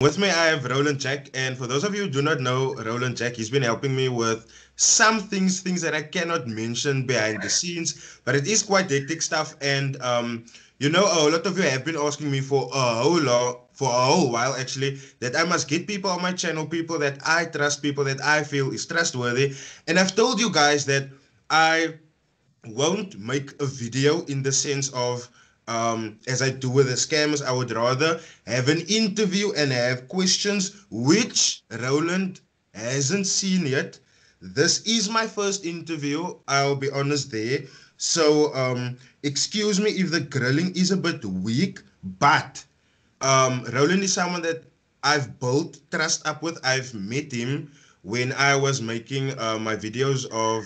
With me, I have Roland Jack, and for those of you who do not know Roland Jack, he's been helping me with some things that I cannot mention behind the scenes, but it is quite hectic stuff. And you know, a lot of you have been asking me for a whole while actually that I must get people on my channel, people that I trust, people that I feel is trustworthy. And I've told you guys that I won't make a video in the sense of as I do with the scammers. I would rather have an interview and have questions, which Roland hasn't seen yet. This is my first interview, I'll be honest there. So excuse me if the grilling is a bit weak, but Roland is someone that I've built trust up with. I've met him when I was making my videos of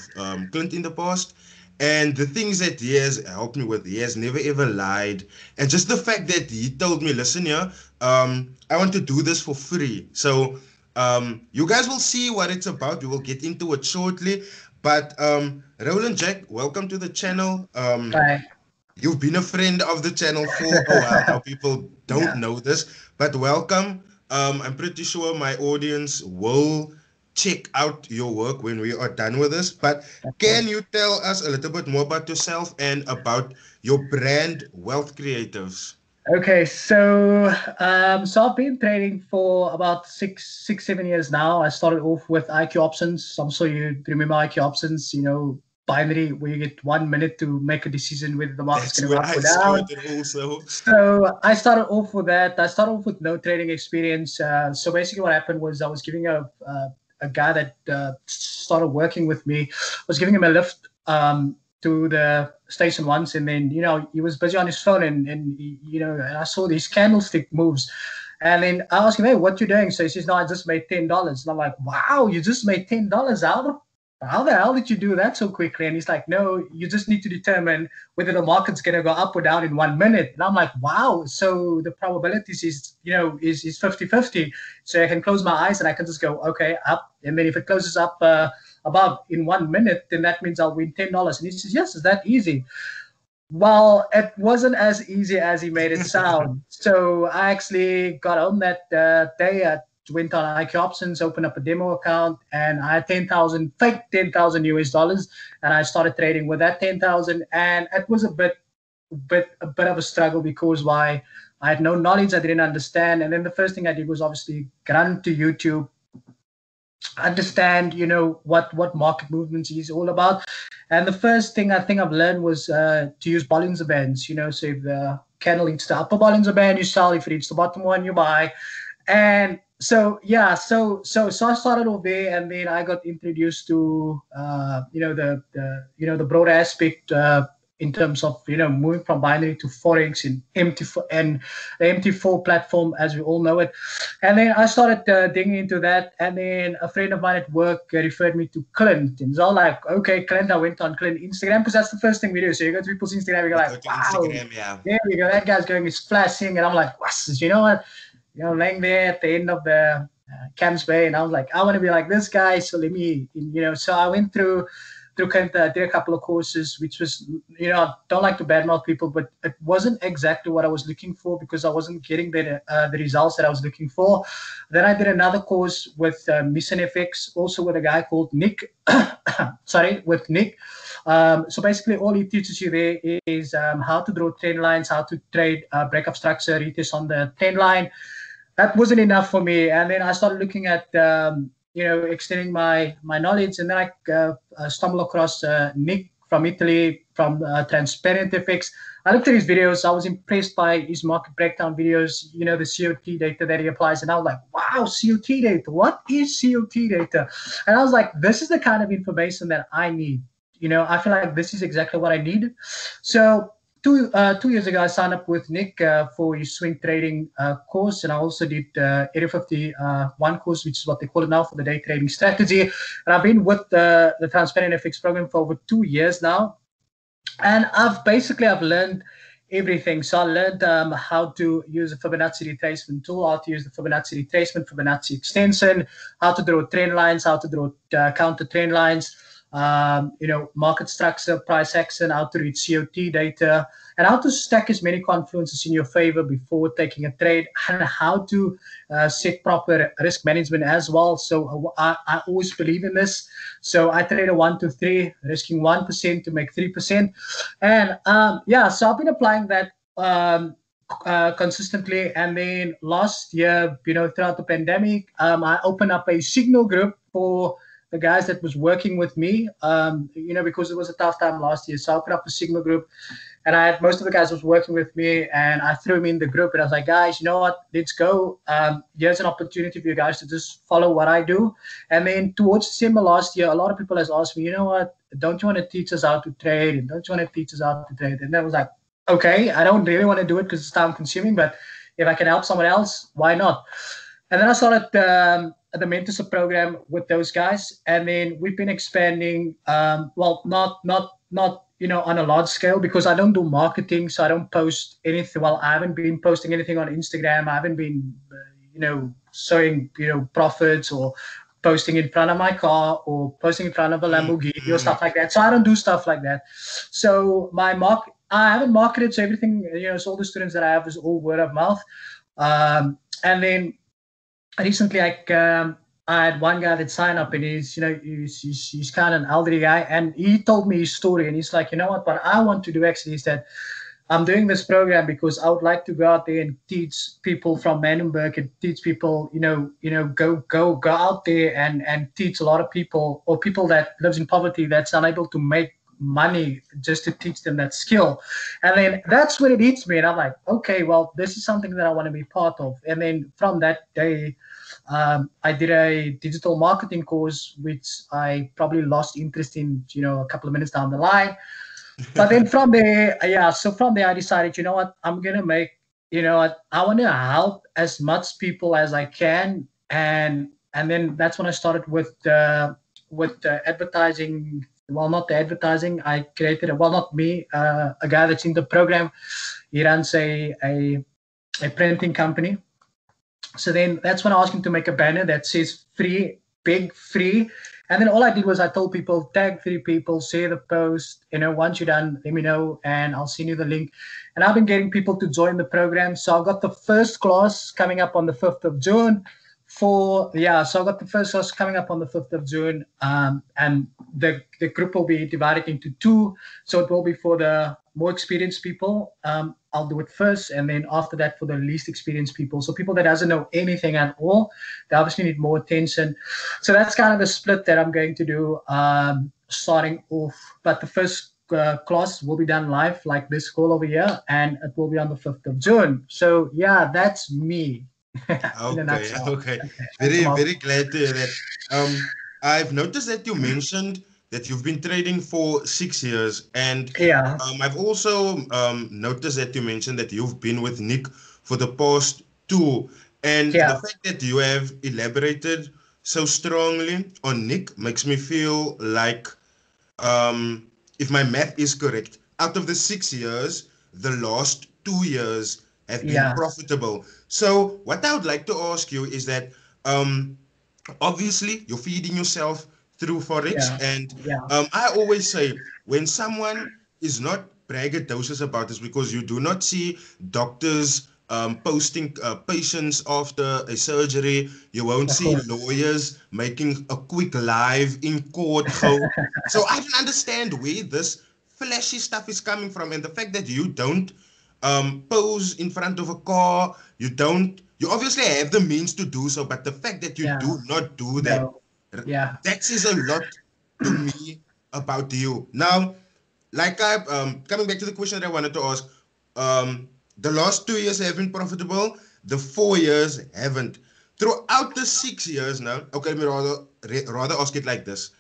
Clint in the past. And the things that he has helped me with, he has never ever lied. And just the fact that he told me, listen here, I want to do this for free. So you guys will see what it's about. We will get into it shortly. But Roland Jack, welcome to the channel. Hi. You've been a friend of the channel for a while now. People don't know this, but welcome. I'm pretty sure my audience will check out your work when we are done with this, but can you tell us a little bit more about yourself and about your brand, Wealth Creatives? Okay, so I've been trading for about six, 7 years now. I started off with IQ Options. I'm sure you remember IQ Options, you know, binary, where you get 1 minute to make a decision whether the market's going to up or down. Also. So I started off with that. I started off with no trading experience. So basically what happened was I was giving a guy that started working with me, was giving him a lift to the station once, and then, you know, he was busy on his phone, and he, you know, and I saw these candlestick moves, and then I asked him, hey, what you doing? So he says, no, I just made $10. And I'm like, wow, you just made $10? How the hell did you do that so quickly? And he's like, no, you just need to determine whether the market's going to go up or down in 1 minute. And I'm like, wow. So the probabilities is, you know, is 50-50. So I can close my eyes and I can just go, okay, up. And then if it closes up above in 1 minute, then that means I'll win $10. And he says, yes, it's that easy. Well, it wasn't as easy as he made it sound. So I actually got home that day at went on IQ Options, opened up a demo account, and I had fake 10,000 US dollars, and I started trading with that 10,000. And it was a bit of a struggle because why? I had no knowledge, I didn't understand. And then the first thing I did was obviously run to YouTube, understand, you know, what market movements is all about. And the first thing I think I've learned was to use Bollinger Bands, you know. So if the candle hits the upper Bollinger Band, you sell. If it hits the bottom one, you buy. And so yeah, so I started off there, and then I got introduced to you know the broader aspect in terms of, you know, moving from binary to FOREX and MT4 and the MT4 platform as we all know it. And then I started digging into that, and then a friend of mine at work referred me to Clint, and so I'm like, okay, Clint. I went on Clint Instagram because that's the first thing we do. So you go to people's Instagram, you're like, wow, Instagram, yeah, there we go, that guy's going, it's flashing, and I'm like, what's, you know what? You know, laying there at the end of the camp's bay, and I was like, I want to be like this guy. So let me, you know. So I went through Kent, did a couple of courses, which was, you know, I don't like to badmouth people, but it wasn't exactly what I was looking for because I wasn't getting the results that I was looking for. Then I did another course with MissingFX, also with a guy called Nick. Sorry, with Nick. So basically all he teaches you there is how to draw trend lines, how to trade breakup structure, retest on the trend line. That wasn't enough for me, and then I started looking at you know, extending my knowledge, and then I stumbled across Nick from Italy, from Transparent FX. I looked at his videos. I was impressed by his market breakdown videos, you know, the COT data that he applies. And I was like, wow, COT data. What is COT data? And I was like, this is the kind of information that I need. You know, I feel like this is exactly what I need. So Two years ago, I signed up with Nick for his swing trading course, and I also did Area 51 course, which is what they call it now, for the day trading strategy. And I've been with the Transparent FX program for over 2 years now, and I've learned everything. So I learned how to use the Fibonacci retracement tool, how to use the Fibonacci retracement, Fibonacci extension, how to draw trend lines, how to draw counter trend lines. You know, market structure, price action, how to read COT data, and how to stack as many confluences in your favor before taking a trade, and how to set proper risk management as well. So I always believe in this. So I trade a 1-2-3, risking 1% to make 3%. And yeah, so I've been applying that consistently. And then last year, you know, throughout the pandemic, I opened up a signal group for the guys that was working with me, you know, because it was a tough time last year. So I opened up a signal group, and I had most of the guys was working with me, and I threw them in the group, and I was like, guys, you know what, let's go. Here's an opportunity for you guys to just follow what I do. And then towards December last year, a lot of people has asked me, you know what, don't you want to teach us how to trade? And don't you want to teach us how to trade? And that was like, okay, I don't really want to do it because it's time consuming, but if I can help someone else, why not? And then I started the mentorship program with those guys, and then we've been expanding. Well, not you know, on a large scale, because I don't do marketing, so I don't post anything. Well, I haven't been posting anything on Instagram. I haven't been, you know, showing, you know, profits or posting in front of my car or posting in front of a Lamborghini or stuff like that. So I don't do stuff like that. So I haven't marketed. So everything, you know, so all the students that I have is all word of mouth, and then. Recently, I had one guy that signed up, and he's, you know, he's kind of an elderly guy, and he told me his story, and he's like, you know what I want to do actually is that I'm doing this program because I would like to go out there and teach people from Manenberg and teach people, you know, go out there and teach a lot of people, or people that lives in poverty that's unable to make money, just to teach them that skill. And then that's when it hits me, and I'm like, okay, well, this is something that I want to be part of. And then from that day, I did a digital marketing course, which I probably lost interest in, you know, a couple of minutes down the line. But then from there, yeah, so from there I decided, you know what, I'm gonna make, you know what, I want to help as much people as I can. And then that's when I started with advertising. Well, not the advertising. I created a, well, not me, a guy that's in the program. He runs a printing company. So then that's when I asked him to make a banner that says free, big free. And then all I did was I told people, tag 3 people, share the post. You know, once you're done, let me know, and I'll send you the link. And I've been getting people to join the program. So I've got the first class coming up on the 5th of June. So I got the first class coming up on the 5th of June, and the group will be divided into 2. So it will be for the more experienced people. I'll do it first, and then after that for the least experienced people. So people that doesn't know anything at all, they obviously need more attention. So that's kind of the split that I'm going to do, starting off. But the first class will be done live, like this call over here, and it will be on the 5th of June. So yeah, that's me. Okay. Very glad to hear that. I've noticed that you mentioned that you've been trading for 6 years, and yeah, I've also noticed that you mentioned that you've been with Nick for the past 2, and yeah, the fact that you have elaborated so strongly on Nick makes me feel like, if my math is correct, out of the 6 years, the last 2 years have been profitable. So what I would like to ask you is that, obviously you're feeding yourself through Forex, and I always say, when someone is not braggadocious about this, because you do not see doctors posting patients after a surgery, you won't see lawyers making a quick live in court. So I don't understand where this flashy stuff is coming from, and the fact that you don't pose in front of a car, you obviously have the means to do so, but the fact that you do not do that, that says a lot to me about you. Now, like coming back to the question that I wanted to ask, the last 2 years have been profitable, the 4 years haven't. Throughout the 6 years now, okay, let me rather ask it like this.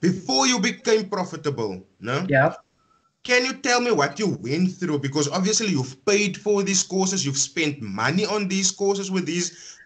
Before you became profitable, can you tell me what you went through? Because obviously you've paid for these courses, you've spent money on these courses with these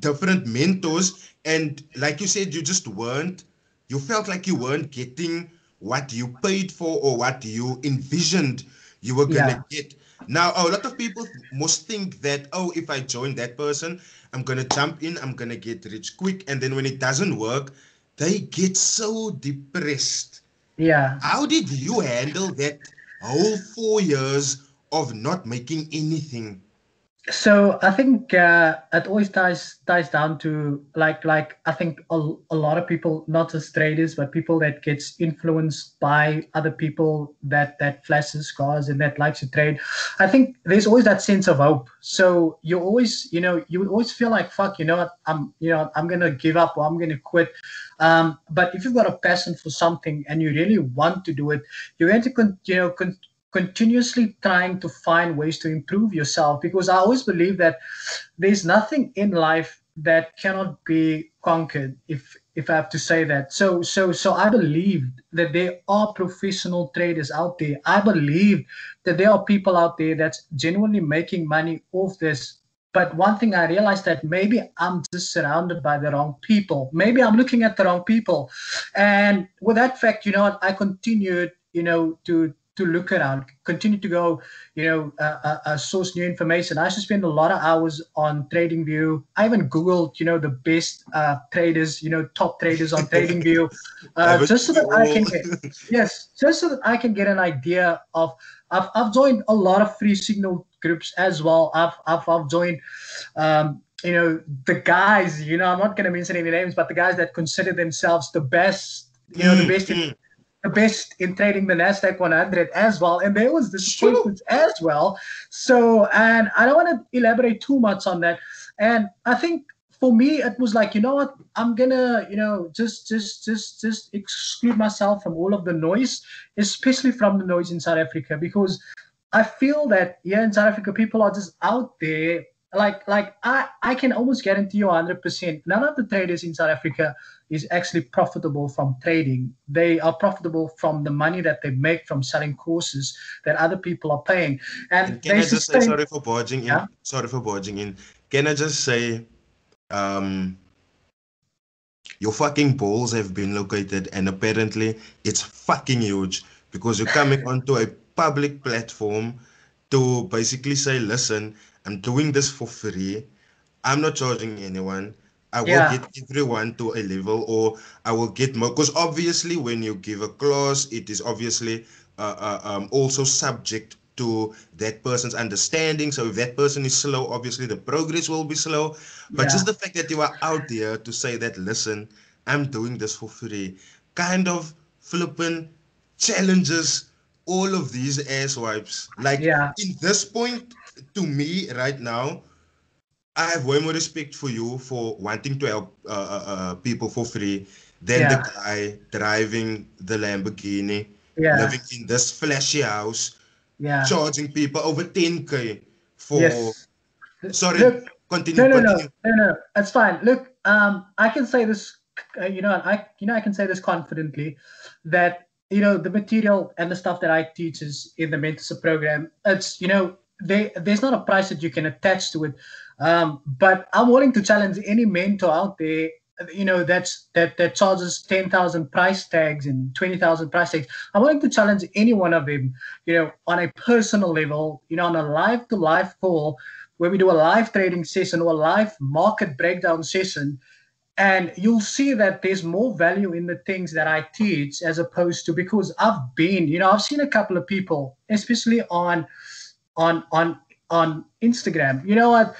different mentors, and like you said, you felt like you weren't getting what you paid for or what you envisioned you were gonna get. Now, a lot of people must think that, oh, if I join that person, I'm gonna jump in, I'm gonna get rich quick, and then when it doesn't work, they get so depressed. How did you handle that whole 4 years of not making anything? So I think it always ties down to like I think a lot of people, not just traders, but people that gets influenced by other people that flashes cars and that likes to trade. I think there's always that sense of hope. So you always, you always feel like, fuck, I'm gonna give up or I'm gonna quit. But if you've got a passion for something and you really want to do it, you're going to continuously trying to find ways to improve yourself, because I always believe that there's nothing in life that cannot be conquered, if I have to say that. So I believe that there are professional traders out there. I believe that there are people out there that's genuinely making money off this. But one thing I realized, that maybe I'm just surrounded by the wrong people. Maybe I'm looking at the wrong people. And with that fact, I continued, to look around, continue to go, source new information. I used to spend a lot of hours on TradingView. I even Googled, the best traders, top traders on TradingView, just so that I can get, an idea of. I've joined a lot of free signal groups as well. I've joined. The guys. I'm not going to mention any names, but the guys that consider themselves the best. The best. The best in trading the Nasdaq 100 as well, and there was this sequence as well. So, and I don't want to elaborate too much on that. And I think for me, it was like, I'm gonna, just exclude myself from all of the noise, especially from the noise in South Africa, because I feel that here in South Africa, people are just out there. Like I can almost guarantee you 100%, none of the traders in South Africa is actually profitable from trading. They are profitable from the money that they make from selling courses that other people are paying. And can I just say, sorry for barging in. Yeah? Sorry for barging in. Can I just say, your fucking balls have been located, and apparently it's fucking huge, because you're coming onto a public platform to basically say, listen, I'm doing this for free. I'm not charging anyone. I will get everyone to a level, or I will get more. Because obviously when you give a class, it is obviously also subject to that person's understanding. So if that person is slow, obviously the progress will be slow. But just the fact that you are out there to say that, listen, I'm doing this for free, kind of flipping challenges all of these asswipes. Like in this point, to me right now, I have way more respect for you for wanting to help people for free than the guy driving the Lamborghini, living in this flashy house, charging people over 10K for... Yes. Sorry, look, No, that's fine. Look, I can say this, I can say this confidently, that, the material and the stuff that I teach is in the mentorship program. It's, there's not a price that you can attach to it, but I'm willing to challenge any mentor out there, that charges 10,000 price tags and 20,000 price tags. I'm willing to challenge any one of them, on a personal level, on a live-to-live call where we do a live trading session or a live market breakdown session. And you'll see that there's more value in the things that I teach as opposed to, because I've been, I've seen a couple of people, especially on Instagram. You know what?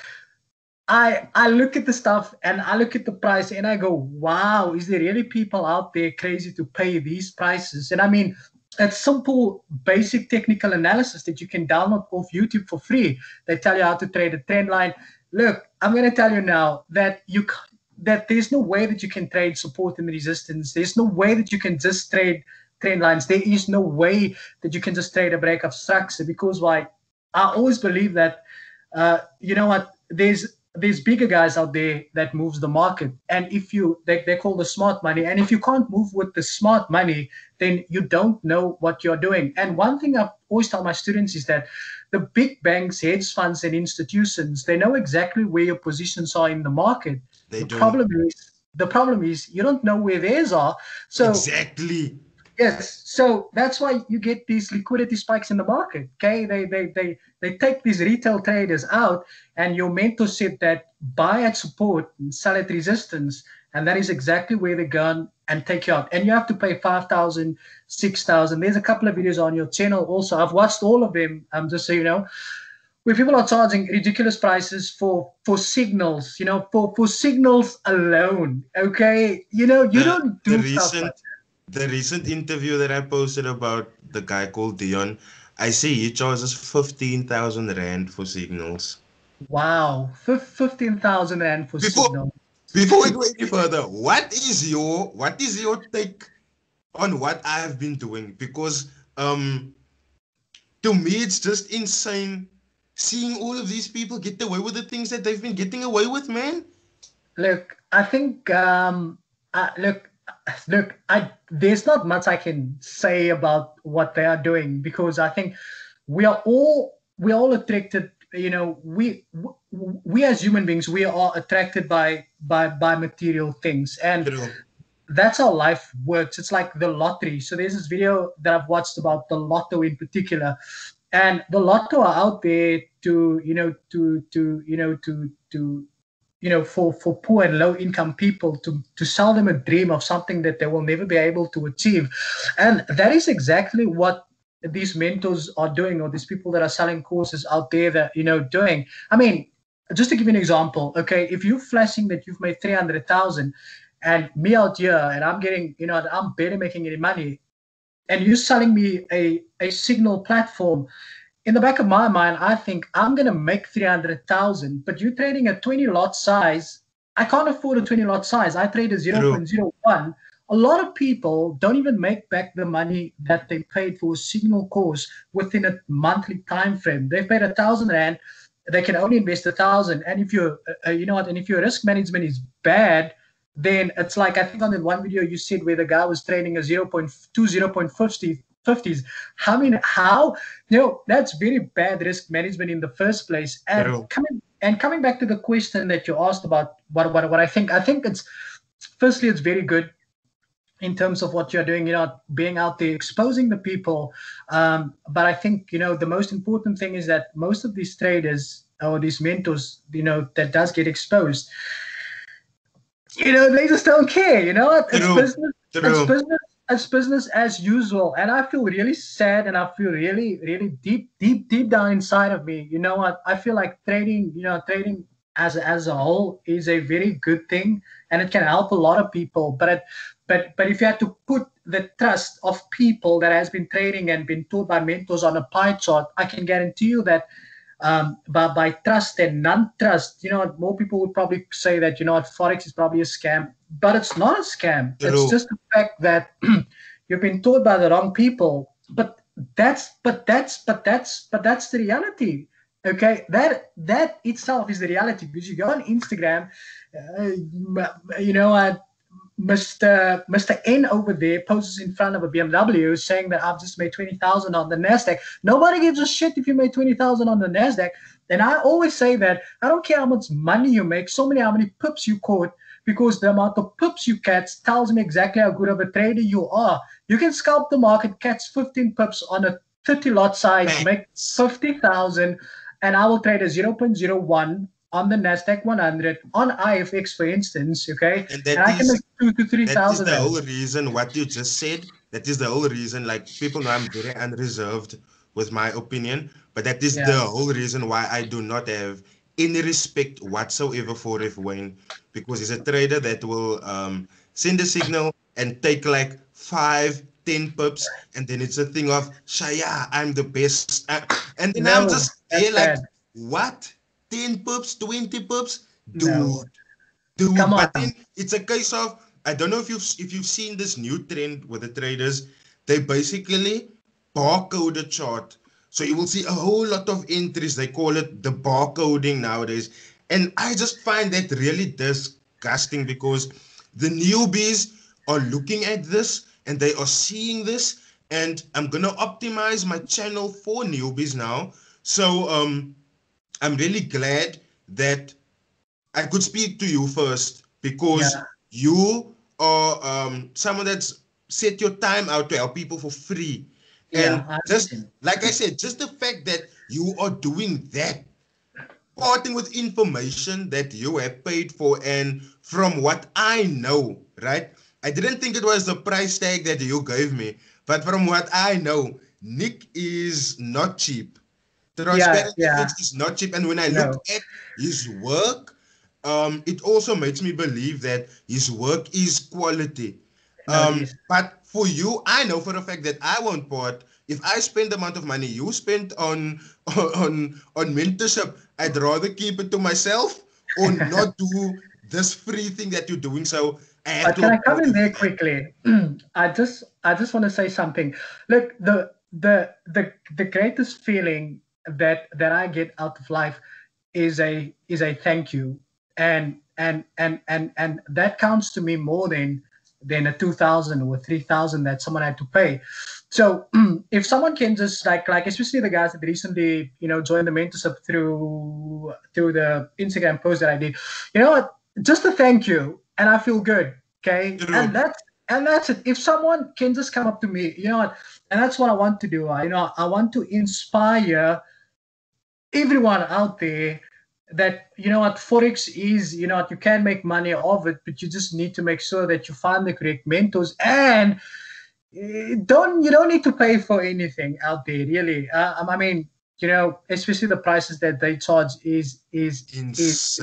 I look at the stuff and I look at the price and I go, wow, is there really people out there crazy to pay these prices? And I mean, it's simple, basic technical analysis that you can download off YouTube for free. They tell you how to trade a trend line. Look, I'm going to tell you now that that there's no way that you can trade support and resistance. There's no way that you can just trade trend lines. There is no way that you can just trade a break of structure, because why? I always believe that, there's bigger guys out there that moves the market. And they call the smart money. And if you can't move with the smart money, then you don't know what you're doing. And one thing I always tell my students is that the big banks, hedge funds, and institutions, they know exactly where your positions are in the market. The problem is you don't know where theirs are. So exactly. Yes, so that's why you get these liquidity spikes in the market. Okay, they take these retail traders out, and your mentor said that buy at support and sell at resistance. And that is exactly where they go and take you out. And you have to pay 5,000, 6,000. There's a couple of videos on your channel also. I've watched all of them, just so you know, where people are charging ridiculous prices for signals, you know, for signals alone, okay? You know, you don't do stuff like that. The recent interview that I posted about the guy called Dion, I see he charges 15,000 Rand for signals. Wow, 15,000 Rand for signals. Before we go any further, what is your take on what I have been doing? Because to me, it's just insane seeing all of these people get away with the things that they've been getting away with, man. Look, I think, there's not much I can say about what they are doing, because I think we are all attracted. You know, we as human beings, we are attracted by material things, and that's how life works. It's like the lottery. So there's this video that I've watched about the lotto in particular, and the lotto are out there for poor and low income people to sell them a dream of something that they will never be able to achieve. And that is exactly what these mentors are doing, or these people that are selling courses out there that, you know, doing. I mean, just to give you an example, okay, if you're flashing that you've made 300,000 and me out here and I'm getting, you know, I'm barely making any money, and you're selling me a signal platform, in the back of my mind, I think I'm going to make 300,000, but you're trading a 20 lot size. I can't afford a 20 lot size. I trade a 0.01. A lot of people don't even make back the money that they paid for a signal course within a monthly time frame. They've paid 1,000 Rand. They can only invest 1,000. And if you're, you know what, and if your risk management is bad, then it's like, I think on that one video you said where the guy was trading a 0.2, 0.50s. I mean, how? You know, that's very bad risk management in the first place. And coming back to the question that you asked about what I think it's, firstly, it's very good in terms of what you're doing, you know, being out there, exposing the people. But I think, you know, the most important thing is that most of these traders or these mentors, you know, that does get exposed, you know, they just don't care, you know. It's business as usual. And I feel really sad, and I feel really, really deep down inside of me, you know what, I feel like trading, you know, trading as a whole is a very good thing, and it can help a lot of people. But if you had to put the trust of people that has been trading and been taught by mentors on a pie chart, I can guarantee you that by trust and non-trust, you know, more people would probably say that, you know, Forex is probably a scam, but it's not a scam. It's just the fact that you've been taught by the wrong people. But that's the reality. Okay, that itself is the reality, because you go on Instagram, you know, Mr. N over there poses in front of a BMW saying that I've just made 20,000 on the Nasdaq. Nobody gives a shit if you made 20,000 on the Nasdaq. And I always say that I don't care how much money you make, how many pips you caught, because the amount of pips you catch tells me exactly how good of a trader you are. You can scalp the market, catch 15 pips on a 30 lot size, make 50,000, and I will trade a 0.01. on the Nasdaq 100, on IFX, for instance, okay? And I can make 2,000 to 3,000. That is the whole reason, what you just said, that is the whole reason, like, people know I'm very unreserved with my opinion, but that is the whole reason why I do not have any respect whatsoever for Ref Wayne, because he's a trader that will send a signal and take like 5, 10 pips, and then it's a thing of, Shaya, I'm the best. And then I'm just there like, what? 10 pips, 20 pips, dude. Come on. But then it's a case of, I don't know if you've seen this new trend with the traders, they basically barcode a chart. So you will see a whole lot of entries. They call it the barcoding nowadays. And I just find that really disgusting, because the newbies are looking at this and they are seeing this. And I'm going to optimize my channel for newbies now. So, I'm really glad that I could speak to you first, because you are someone that's set your time out to help people for free. And just like I said, just the fact that you are doing that parting with information that you have paid for. And from what I know, right, I didn't think it was the price tag that you gave me, but from what I know, Nick is not cheap. Transparent FX is not cheap. And when I look at his work, it also makes me believe that his work is quality. But for you, I know for a fact that I won't part. If I spend the amount of money you spent on mentorship, I'd rather keep it to myself or not do this free thing that you're doing. So I have to. Can I come in there quickly? I just want to say something. Look, the greatest feeling that I get out of life is a thank you, and that counts to me more than a 2,000 or 3,000 that someone had to pay. So if someone can just like especially the guys that recently joined the mentorship through the Instagram post that I did, just a thank you and I feel good. Okay, and that's it. If someone can just come up to me, and that's what I want to do. I want to inspire everyone out there that Forex is you can make money of it, but you just need to make sure that you find the correct mentors, and you don't need to pay for anything out there, really. I mean, especially the prices that they charge is ridiculous.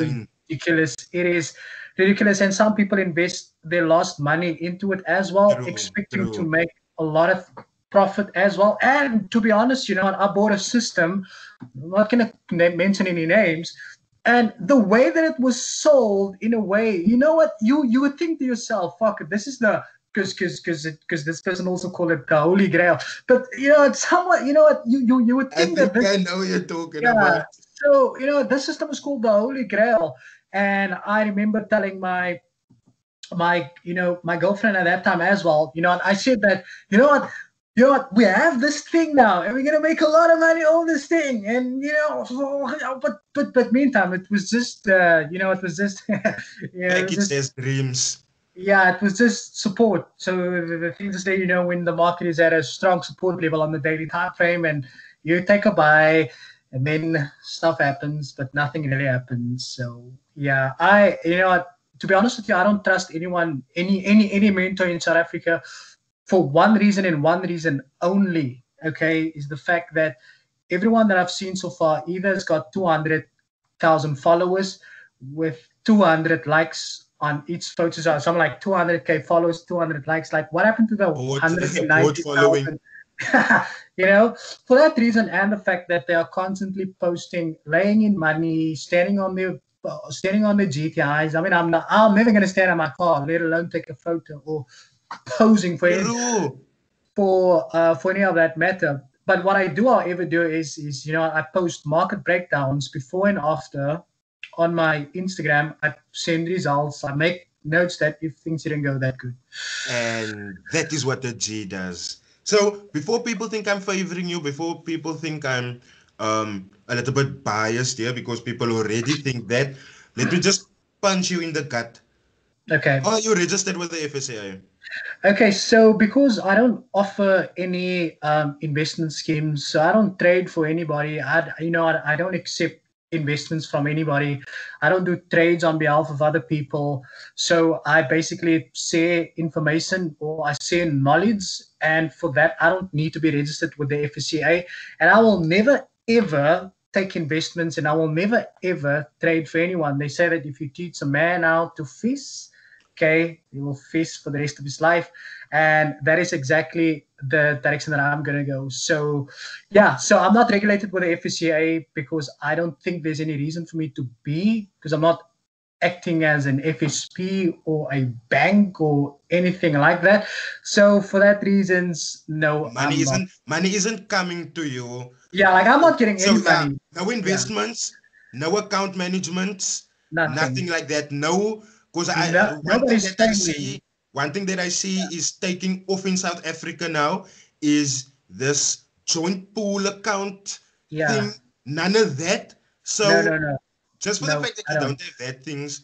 It is ridiculous, and some people invest their lost money into it as well, expecting to make a lot of profit as well. And to be honest, I bought a system, I'm not going to mention any names, and the way that it was sold, in a way, you would think to yourself, fuck it, this is the, because this person also called it the Holy Grail, but it's somewhat, you would think that this, I know what you're talking about. So this system is called the Holy Grail, and I remember telling my girlfriend at that time as well, and I said that, we have this thing now, and we're gonna make a lot of money on this thing, and but meantime, it was just dreams. Yeah, it was just support. So the thing to say, when the market is at a strong support level on the daily time frame, and you take a buy, and then stuff happens, but nothing really happens. So yeah, to be honest with you, I don't trust anyone, any mentor in South Africa, for one reason and one reason only, okay, is the fact that everyone that I've seen so far either has got 200,000 followers with 200 likes on each photo. So I'm like 200K followers, 200 likes. Like, what happened to the 190,000? For that reason, and the fact that they are constantly posting, laying in money, standing on their GTIs. I mean, I'm never going to stand on my car, let alone take a photo or posing for any of that matter. But what I do, however, do is I post market breakdowns before and after on my Instagram. I send results. I make notes that if things didn't go that good. And that is what the G does. So before people think I'm favoring you, before people think I'm a little bit biased here because people already think that, let me just punch you in the gut. Okay. Are you registered with the FSCA? Okay, so because I don't offer any investment schemes, so I don't trade for anybody. I don't accept investments from anybody. I don't do trades on behalf of other people. So I basically share information, or I share knowledge, and for that I don't need to be registered with the FSCA. And I will never ever take investments, and I will never ever trade for anyone. They say that if you teach a man how to fish, okay, he will fish for the rest of his life. And that is exactly the direction that I'm going to go. So, yeah, so I'm not regulated with the FSCA because I don't think there's any reason for me to be, because I'm not acting as an FSP or a bank or anything like that. So for that reasons, no. Money isn't coming to you. Yeah, like I'm not getting any money. No investments, no account management, nothing like that. No. Because one thing that I see is taking off in South Africa now is this joint pool account thing. None of that. So no. Just for the fact that you don't have that things,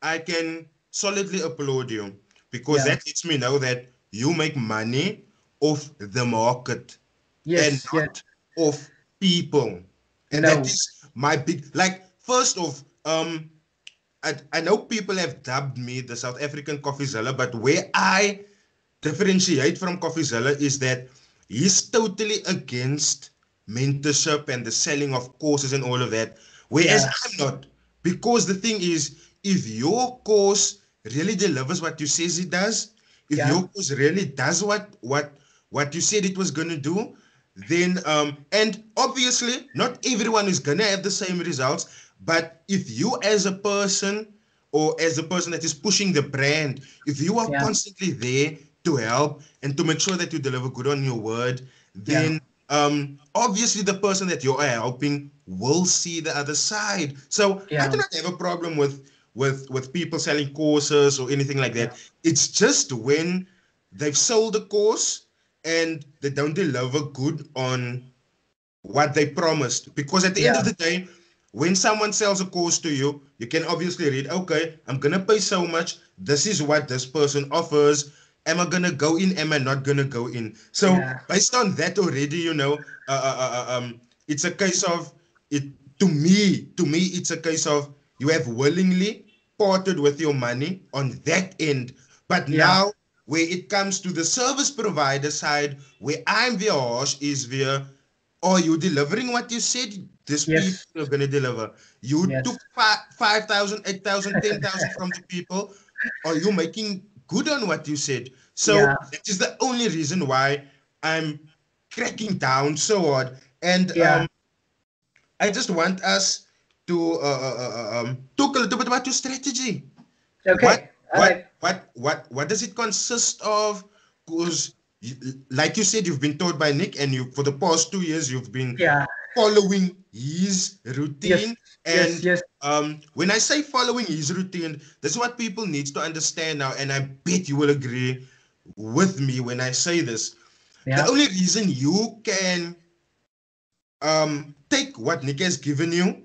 I can solidly applaud you, because that lets me know that you make money off the market and not off people. And that is my big, like, First off, I know people have dubbed me the South African Coffeezilla, but where I differentiate from Coffeezilla is that he's totally against mentorship and the selling of courses and all of that, whereas yes. I'm not. Because the thing is, if your course really delivers what you says it does, if yeah. your course really does what you said it was going to do, then, and obviously not everyone is going to have the same results, but if you as a person or as a person that is pushing the brand, if you are yeah. constantly there to help and to make sure that you deliver good on your word, then yeah. Obviously the person that you are helping will see the other side. So yeah. I do not have a problem with people selling courses or anything like that. Yeah. It's just when they've sold a course and they don't deliver good on what they promised. Because at the yeah. end of the day, when someone sells a course to you, you can obviously read, okay, I'm going to pay so much. This is what this person offers. Am I going to go in? Am I not going to go in? So yeah. based on that already, you know, it's a case of, it to me, it's a case of you have willingly parted with your money on that end. But yeah. now where it comes to the service provider side, where I'm the harsh is where, are you delivering what you said? These yes. people are going to deliver. You yes. took 5,000, 8,000, 10,000 from the people. Are you making good on what you said? So yeah. that is the only reason why I'm cracking down so hard. And yeah. I just want us to talk a little bit about your strategy. Okay. What does it consist of? Because, like you said, you've been taught by Nick, and you for the past 2 years you've been yeah. following his routine. Yes. And yes. When I say following his routine, that's what people need to understand now. And I bet you will agree with me when I say this. Yeah. The only reason you can take what Nick has given you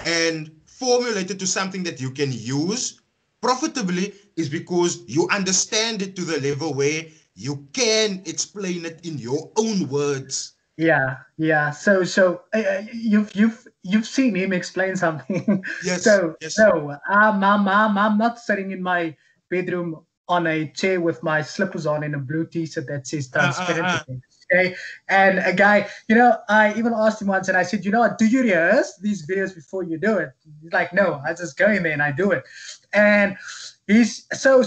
and formulate it to something that you can use profitably is because you understand it to the level where you can explain it in your own words. Yeah, yeah. So you've seen him explain something. Yes. I'm not sitting in my bedroom on a chair with my slippers on and a blue T-shirt that says Transparent. Okay, and a guy, you know, I even asked him once, and I said, you know what, do you rehearse these videos before you do it? He's like, no, I just go in there and I do it. And he's so,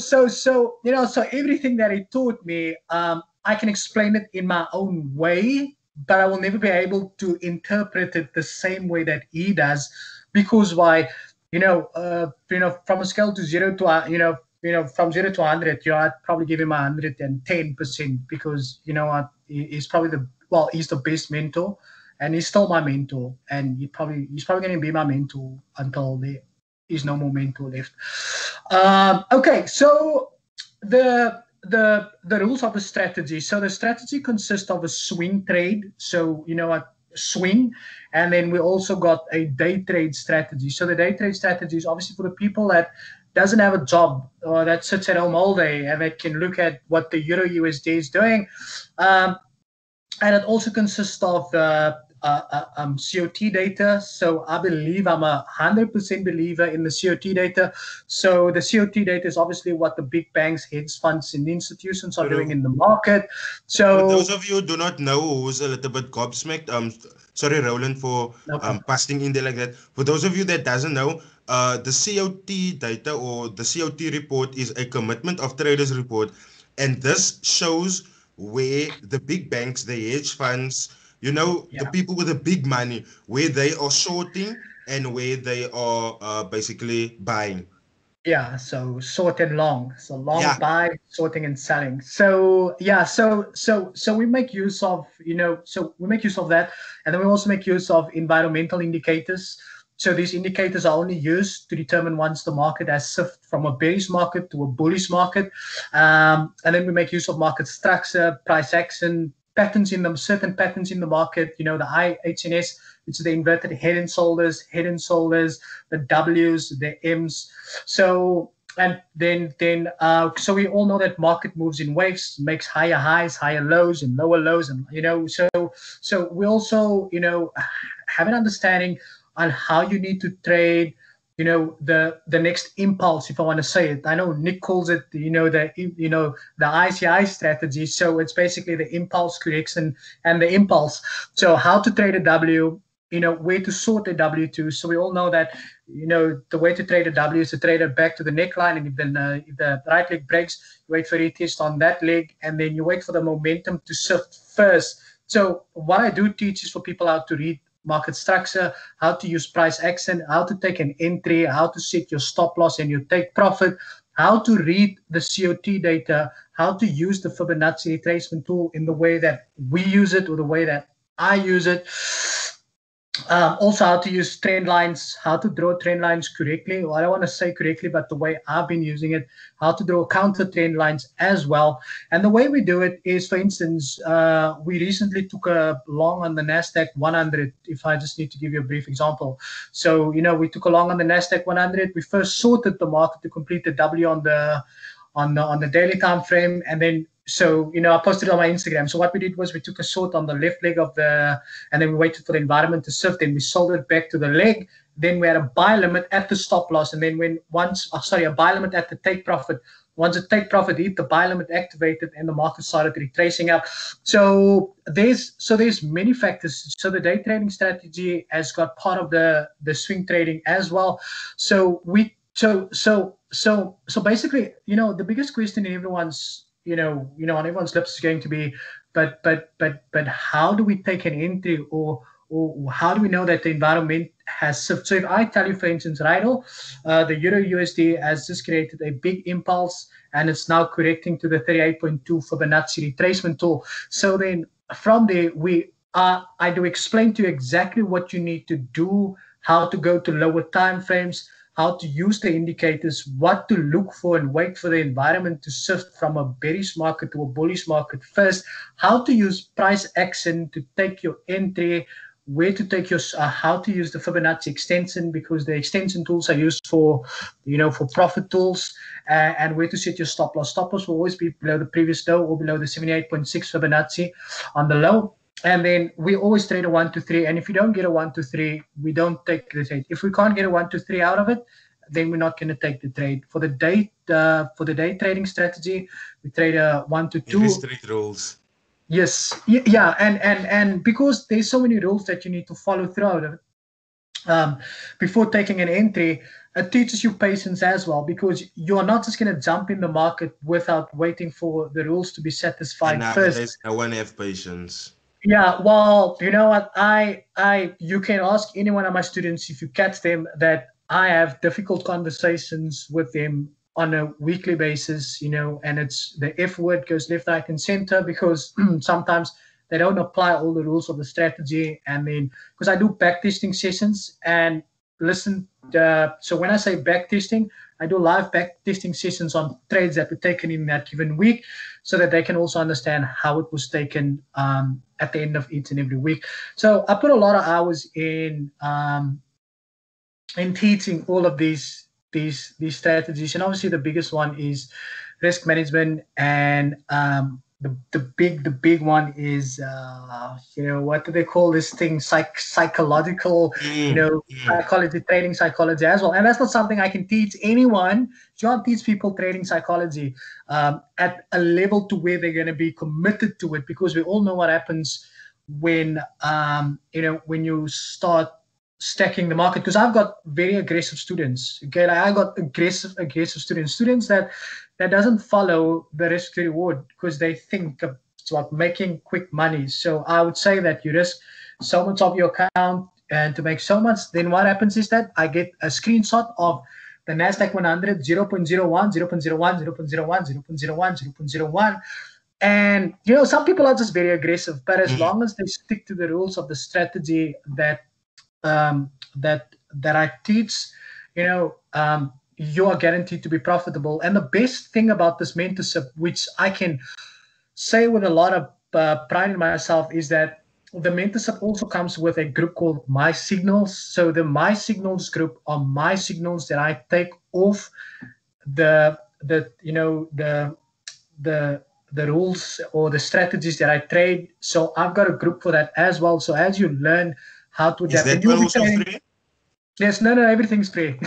you know, so everything that he taught me, I can explain it in my own way, but I will never be able to interpret it the same way that he does, because why, you know, from a scale to zero to, from 0 to 100, you know, I'd probably give him 110% because, you know what, he's probably he's the best mentor, and he's still my mentor, and he's probably going to be my mentor until there is no more mentor left. Okay, so the rules of the strategy. So the strategy consists of a swing trade. So, you know what, swing, and then we also got a day trade strategy. So the day trade strategy is obviously for the people that doesn't have a job or that sits at home all day and that can look at what the Euro USD is doing. And it also consists of COT data. So I believe I'm 100% believer in the COT data. So the COT data is obviously what the big banks, hedge funds, and institutions are doing in the market. So for those of you who do not know, who's a little bit gobsmacked, sorry, Roland, for passing in there like that. For those of you that doesn't know, the COT data or the COT report is a commitment of traders report. And this shows where the big banks, the hedge funds, you know, yeah. the people with the big money, where they are shorting and where they are basically buying. Yeah, so short and long. So long yeah. buy, shorting and selling. So yeah, so we make use of, you know, so we make use of that. And then we also make use of environmental indicators. So these indicators are only used to determine once the market has shifted from a bearish market to a bullish market. And then we make use of market structure, price action, patterns in them, certain patterns in the market, you know, the IHNS, which is the inverted head and shoulders, the W's, the M's. So, and then so we all know that market moves in waves, makes higher highs, higher lows, and lower lows. And, you know, so we also, you know, have an understanding on how you need to trade, you know, the next impulse, if I want to say it. I know Nick calls it, the ICI strategy. So it's basically the impulse correction and the impulse. So how to trade a W, you know, where to sort a W2. So we all know that, you know, the way to trade a W is to trade it back to the neckline. And if the right leg breaks, you wait for a retest on that leg. And then you wait for the momentum to shift first. So what I do teach is for people how to read market structure, how to use price action, how to take an entry, how to set your stop loss and your take profit, how to read the COT data, how to use the Fibonacci retracement tool in the way that we use it or the way that I use it. Also how to use trend lines, how to draw trend lines correctly. Well, I don't want to say correctly, but the way I've been using it, how to draw counter trend lines as well. And the way we do it is, for instance, we recently took a long on the Nasdaq 100, if I just need to give you a brief example. So, you know, we took a long on the Nasdaq 100. We first sorted the market to complete the W on the daily time frame, and then so, you know, I posted it on my Instagram. So what we did was we took a short on the left leg of the, and then we waited for the environment to shift, and we sold it back to the leg. Then we had a buy limit at the stop loss. And then a buy limit at the take profit. Once the take profit hit, the buy limit activated and the market started retracing up. So there's many factors. So the day trading strategy has got part of the swing trading as well. So basically, you know, the biggest question in everyone's, on everyone's lips is going to be, but how do we take an entry, or how do we know that the environment has shifted? So if I tell you, for instance, Rydal, the Euro USD has just created a big impulse and it's now correcting to the 38.2 Fibonacci retracement tool. So then from there, I do explain to you exactly what you need to do, how to go to lower time frames, how to use the indicators, what to look for and wait for the environment to shift from a bearish market to a bullish market first, how to use price action to take your entry, where to take your, how to use the Fibonacci extension, because the extension tools are used for, for profit tools, and where to set your stop loss. Stop loss will always be below the previous low or below the 78.6 Fibonacci on the low. And then we always trade a 1-2-3. And if you don't get a 1-2-3, we don't take the trade. If we can't get a 1-2-3 out of it, then we're not going to take the trade. For the day trading strategy, we trade a 1-2. Illustrate rules. Yes, yeah, and because there's so many rules that you need to follow throughout it, before taking an entry. It teaches you patience as well, because you're not just going to jump in the market without waiting for the rules to be satisfied first. I want to have patience. Yeah, well, you know what, you can ask any one of my students, if you catch them, that I have difficult conversations with them on a weekly basis, and it's the F word goes left, right, and center, because sometimes they don't apply all the rules of the strategy. I mean, because I do backtesting sessions, and listen, so when I say backtesting, I do live backtesting sessions on trades that were taken in that given week, so that they can also understand how it was taken at the end of each and every week. So I put a lot of hours in teaching all of these strategies, and obviously the biggest one is risk management, and the big one is what do they call this thing, psychological, psychology, trading psychology as well. And that's not something I can teach anyone. You can't teach people trading psychology at a level to where they're going to be committed to it, because we all know what happens when when you start stacking the market. Because I've got very aggressive students. Okay, like I got aggressive students that doesn't follow the risk to reward, because they think it's about making quick money. So I would say that you risk so much of your account and to make so much. Then what happens is that I get a screenshot of the Nasdaq 100 0.01, 0.01, 0.01, 0.01, 0.01, 0.01. And some people are just very aggressive. But as long as they stick to the rules of the strategy that I teach, you are guaranteed to be profitable. And the best thing about this mentorship, which I can say with a lot of pride in myself, is that the mentorship also comes with a group called My Signals. So the My Signals group are my signals that I take off the rules or the strategies that I trade. So I've got a group for that as well. So as you learn how to adapt, Yes, no, everything's free.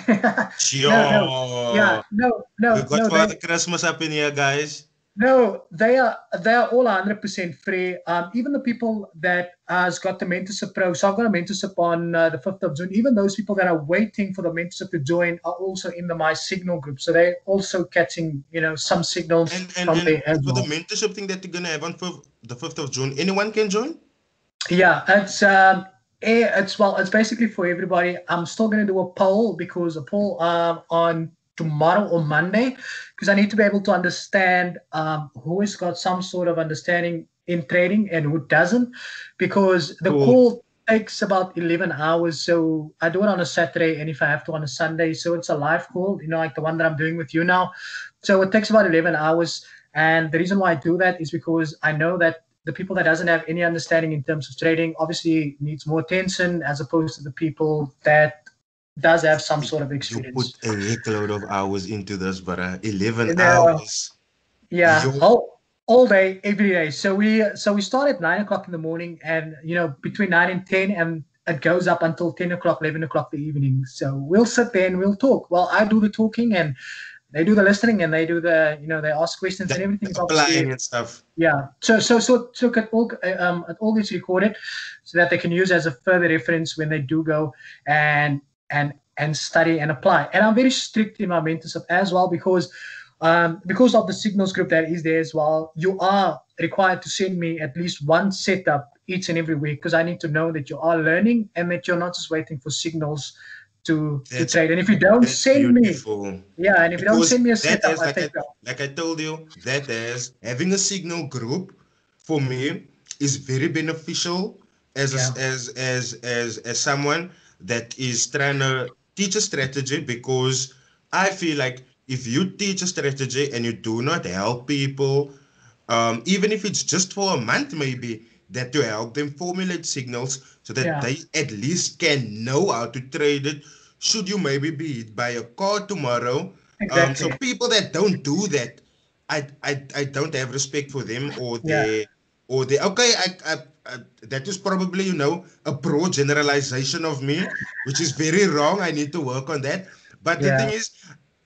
Sure. We've got for Christmas up in here, guys. No, they are all 100% free. Even the people that has got the mentorship pro, so I've got a mentorship on the 5th of June. Even those people that are waiting for the mentorship to join are also in the My Signal group. So they're also catching, you know, some signals from there as well. For the mentorship thing that you're going to have on the 5th of June, anyone can join? Yeah, it's basically for everybody. I'm still going to do a poll on tomorrow or Monday, because I need to be able to understand who has got some sort of understanding in trading and who doesn't, because the call takes about 11 hours. So I do it on a Saturday, and if I have to on a Sunday, so it's a live call, you know, like the one that I'm doing with you now. So it takes about 11 hours. And the reason why I do that is because I know that the people that doesn't have any understanding in terms of trading obviously needs more attention as opposed to the people that does have some sort of experience. You put a heckload of hours into this, but 11 hours. Yeah, all day, every day. So we start at 9 o'clock in the morning, and you know, between 9 and 10, and it goes up until 10 o'clock, 11 o'clock the evening. So we'll sit there and we'll talk. Well, I do the talking and they do the listening, and they do the, you know, they ask questions and everything. Applying and stuff. Yeah. So it all gets recorded so that they can use as a further reference when they do go and study and apply. And I'm very strict in my mentorship as well, because of the signals group that is there as well. You are required to send me at least one setup each and every week, because I need to know that you are learning and that you're not just waiting for signals to trade. And if you don't send me, yeah, and if you don't send me a setup, I take that. Like I told you, that is having a signal group for me is very beneficial as someone that is trying to teach a strategy, because I feel like if you teach a strategy and you do not help people, even if it's just for a month, maybe, that you help them formulate signals so that they at least can know how to trade it, should you maybe be hit by a car tomorrow. Exactly. So people that don't do that, I don't have respect for them, that is probably, you know, a pro generalization of me, which is very wrong. I need to work on that. But the thing is,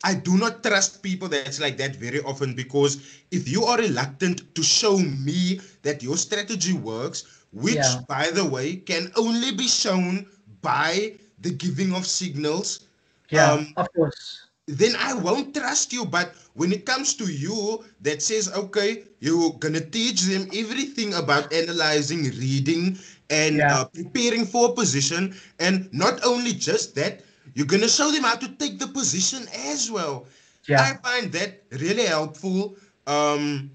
I do not trust people that's like that very often, because if you are reluctant to show me that your strategy works, which, by the way, can only be shown by the giving of signals, of course, then I won't trust you. But when it comes to you that says, okay, you're going to teach them everything about analyzing, reading, and preparing for a position, and not only just that, you're going to show them how to take the position as well. Yeah. I find that really helpful. And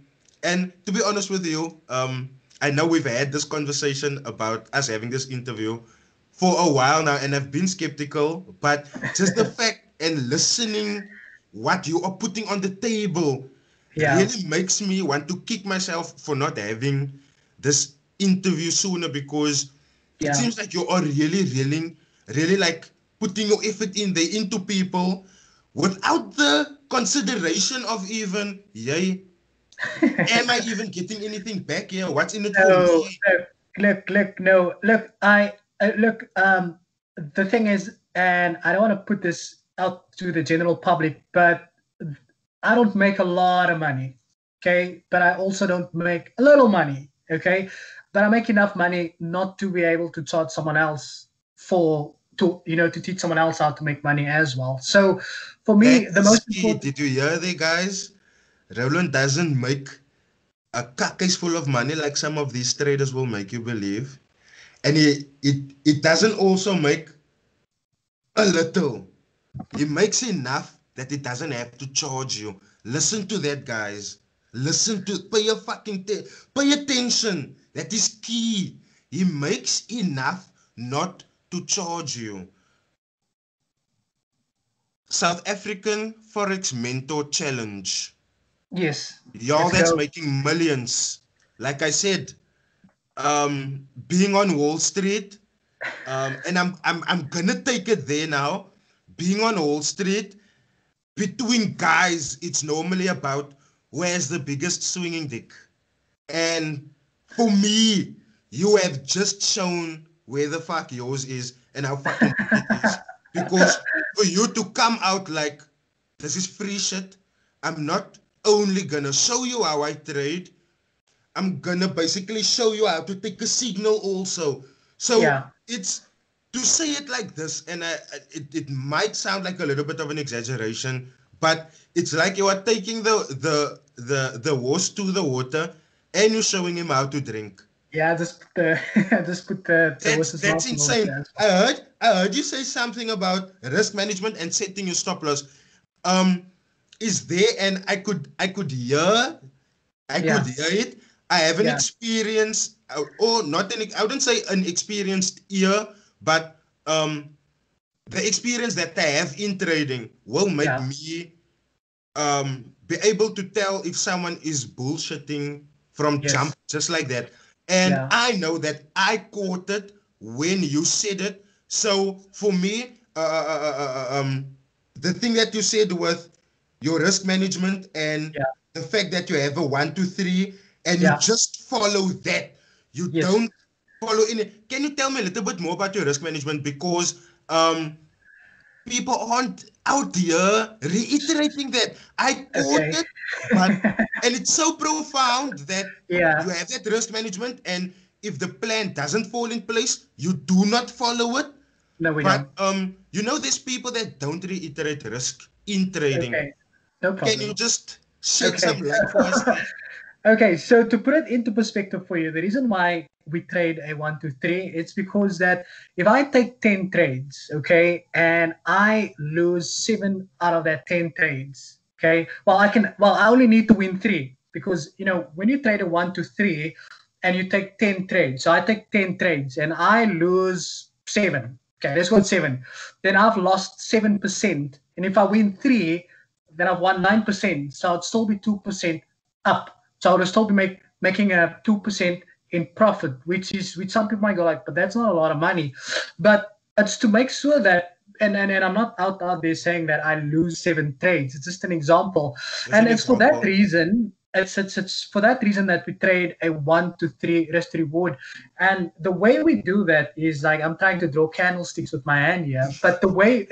to be honest with you, I know we've had this conversation about us having this interview for a while now, and I've been skeptical, but just the fact and listening what you are putting on the table really makes me want to kick myself for not having this interview sooner, because it seems like you are really like putting your effort in there into people without the consideration of even, am I even getting anything back here? What's in it for me? The thing is, and I don't want to put this out to the general public, but I don't make a lot of money, okay? But I also don't make a little money, okay? But I make enough money not to be able to charge someone else to teach someone else how to make money as well. So for me, the most important... Did you hear there, guys? Roland doesn't make a case full of money like some of these traders will make you believe. And it doesn't also make a little. He makes enough that it doesn't have to charge you. Listen to that, guys. Listen to... Pay attention. That is key. He makes enough not to charge you. South African Forex Mentor Challenge. Yes. Y'all that's making millions. Like I said, being on Wall Street, and I'm gonna take it there now. Being on Wall Street, between guys, it's normally about where's the biggest swinging dick. And for me, you have just shown where the fuck yours is and how fucking big it is. Because for you to come out like, this is free shit, I'm not only going to show you how I trade, I'm going to basically show you how to take a signal also. So yeah. It's, to say it like this, and it might sound like a little bit of an exaggeration, but it's like you are taking the horse to the water and you're showing him how to drink. Yeah, just put the horse's mouth. That's insane. I heard you say something about risk management and setting your stop loss. Is there, and I could hear it. I have an experience, or not an, I wouldn't say an experienced ear, but the experience that I have in trading will make me be able to tell if someone is bullshitting from jump, just like that. And I know that I caught it when you said it. So for me, the thing that you said with your risk management and the fact that you have a 1, 2, 3, and you just follow that. You don't follow in it. Can you tell me a little bit more about your risk management? Because people aren't out here reiterating that. I caught it, but, and it's so profound that you have that risk management, and if the plan doesn't fall in place, you do not follow it. No, we don't. You know, there's people that don't reiterate risk in trading. Okay. No problem. Can you just shed some light for us? Okay, so to put it into perspective for you, the reason why we trade a 1, 2, 3, it's because that if I take 10 trades, okay, and I lose 7 out of that 10 trades, okay, I only need to win 3, because, you know, when you trade a 1, 2, 3 and you take 10 trades, so I take 10 trades and I lose 7, okay, let's go 7, then I've lost 7%. And if I win 3, then I've won 9%. So I'd still be 2% up. So I'll still be making a 2% in profit, which some people might go like, but that's not a lot of money. But it's to make sure that, and I'm not out there saying that I lose 7 trades. It's just an example. It's for that reason that we trade a 1 to 3 risk reward. And the way we do that is like, I'm trying to draw candlesticks with my hand here, but the way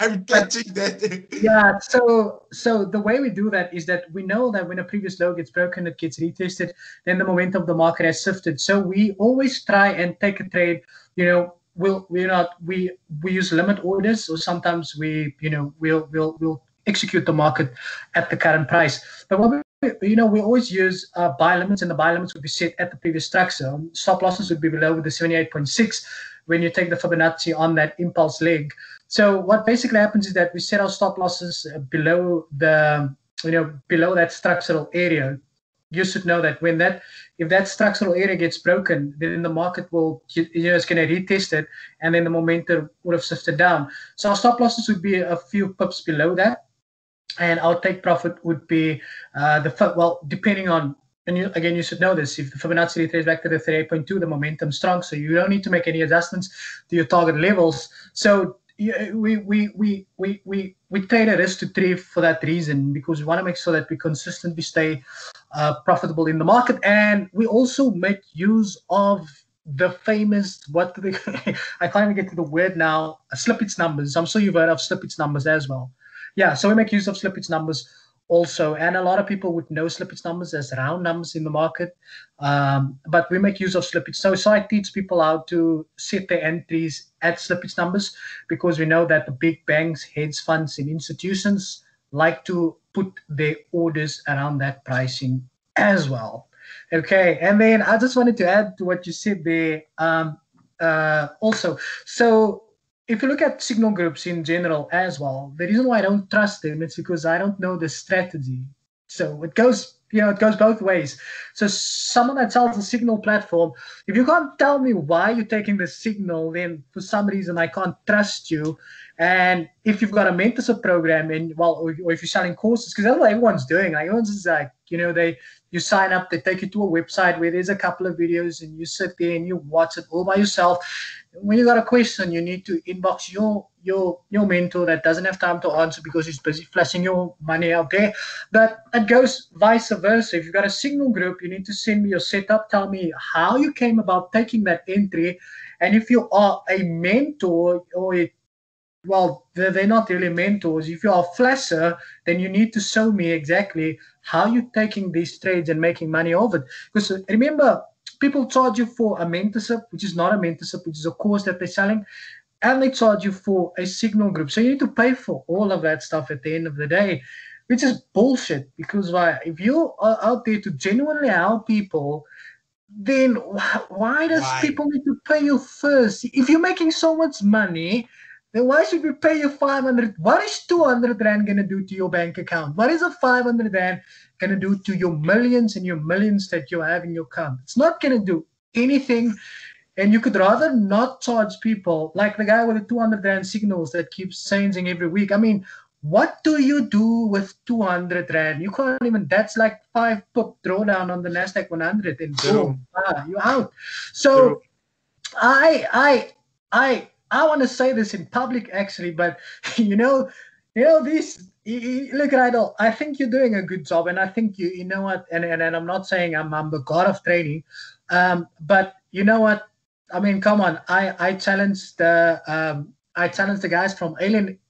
I'm catching that. Yeah. So the way we do that is that we know that when a previous low gets broken, it gets retested, then the momentum of the market has shifted. So we always try and take a trade, you know, we use limit orders, or sometimes we, you know, we'll execute the market at the current price. But what we always use buy limits, and the buy limits would be set at the previous structure. Stop losses would be below with the 78.6 when you take the Fibonacci on that impulse leg. So what basically happens is that we set our stop losses below that structural area. You should know that when if that structural area gets broken, then the market will, it's going to retest it, and then the momentum would have shifted down. So our stop losses would be a few pips below that. And our take profit would be depending on, and you should know this, if the Fibonacci retraces back to the 38.2, the momentum's strong, so you don't need to make any adjustments to your target levels. So we trade a risk to 3 for that reason, because we want to make sure that we consistently stay profitable in the market, and we also make use of the famous, I can't even get to the word now, slippage numbers. I'm sure you've heard of slippage numbers as well. Yeah, so we make use of slippage numbers also. And a lot of people would know slippage numbers as round numbers in the market. But we make use of slippage. So I teach people how to set their entries at slippage numbers, because we know that the big banks, hedge funds, and institutions like to put their orders around that pricing as well. Okay, and then I just wanted to add to what you said there also. So if you look at signal groups in general as well, the reason why I don't trust them is because I don't know the strategy. So it goes both ways. So someone that sells a signal platform, if you can't tell me why you're taking the signal, then for some reason I can't trust you. And if you've got a mentorship program, or if you're selling courses, because that's what everyone's doing. Like, everyone's just like, you sign up, they take you to a website where there's a couple of videos, and you sit there and you watch it all by yourself. When you got a question, you need to inbox your mentor that doesn't have time to answer because he's busy flashing your money out there. But it goes vice versa. If you've got a signal group, you need to send me your setup, tell me how you came about taking that entry. And if you are a mentor or a well, they're not really mentors. If you're a flasher, then you need to show me exactly how you're taking these trades and making money off it. Because remember, people charge you for a mentorship, which is not a mentorship, which is a course that they're selling, and they charge you for a signal group. So you need to pay for all of that stuff at the end of the day, which is bullshit. Because why? If you are out there to genuinely help people, then why people need to pay you first? If you're making so much money, then why should we pay you 500? What is 200 Rand going to do to your bank account? What is a 500 Rand going to do to your millions that you have in your account? It's not going to do anything. And you could rather not charge people like the guy with the 200 Rand signals that keeps changing every week. I mean, what do you do with 200 Rand? You can't even, that's like 5 pip drawdown on the Nasdaq 100 and boom, you're out. So I want to say this in public actually, but you know, this, look, Rydell, I think you're doing a good job. And I think you know what, and I'm not saying I'm the god of trading, but you know what, I mean, come on, I challenged the guys from Alien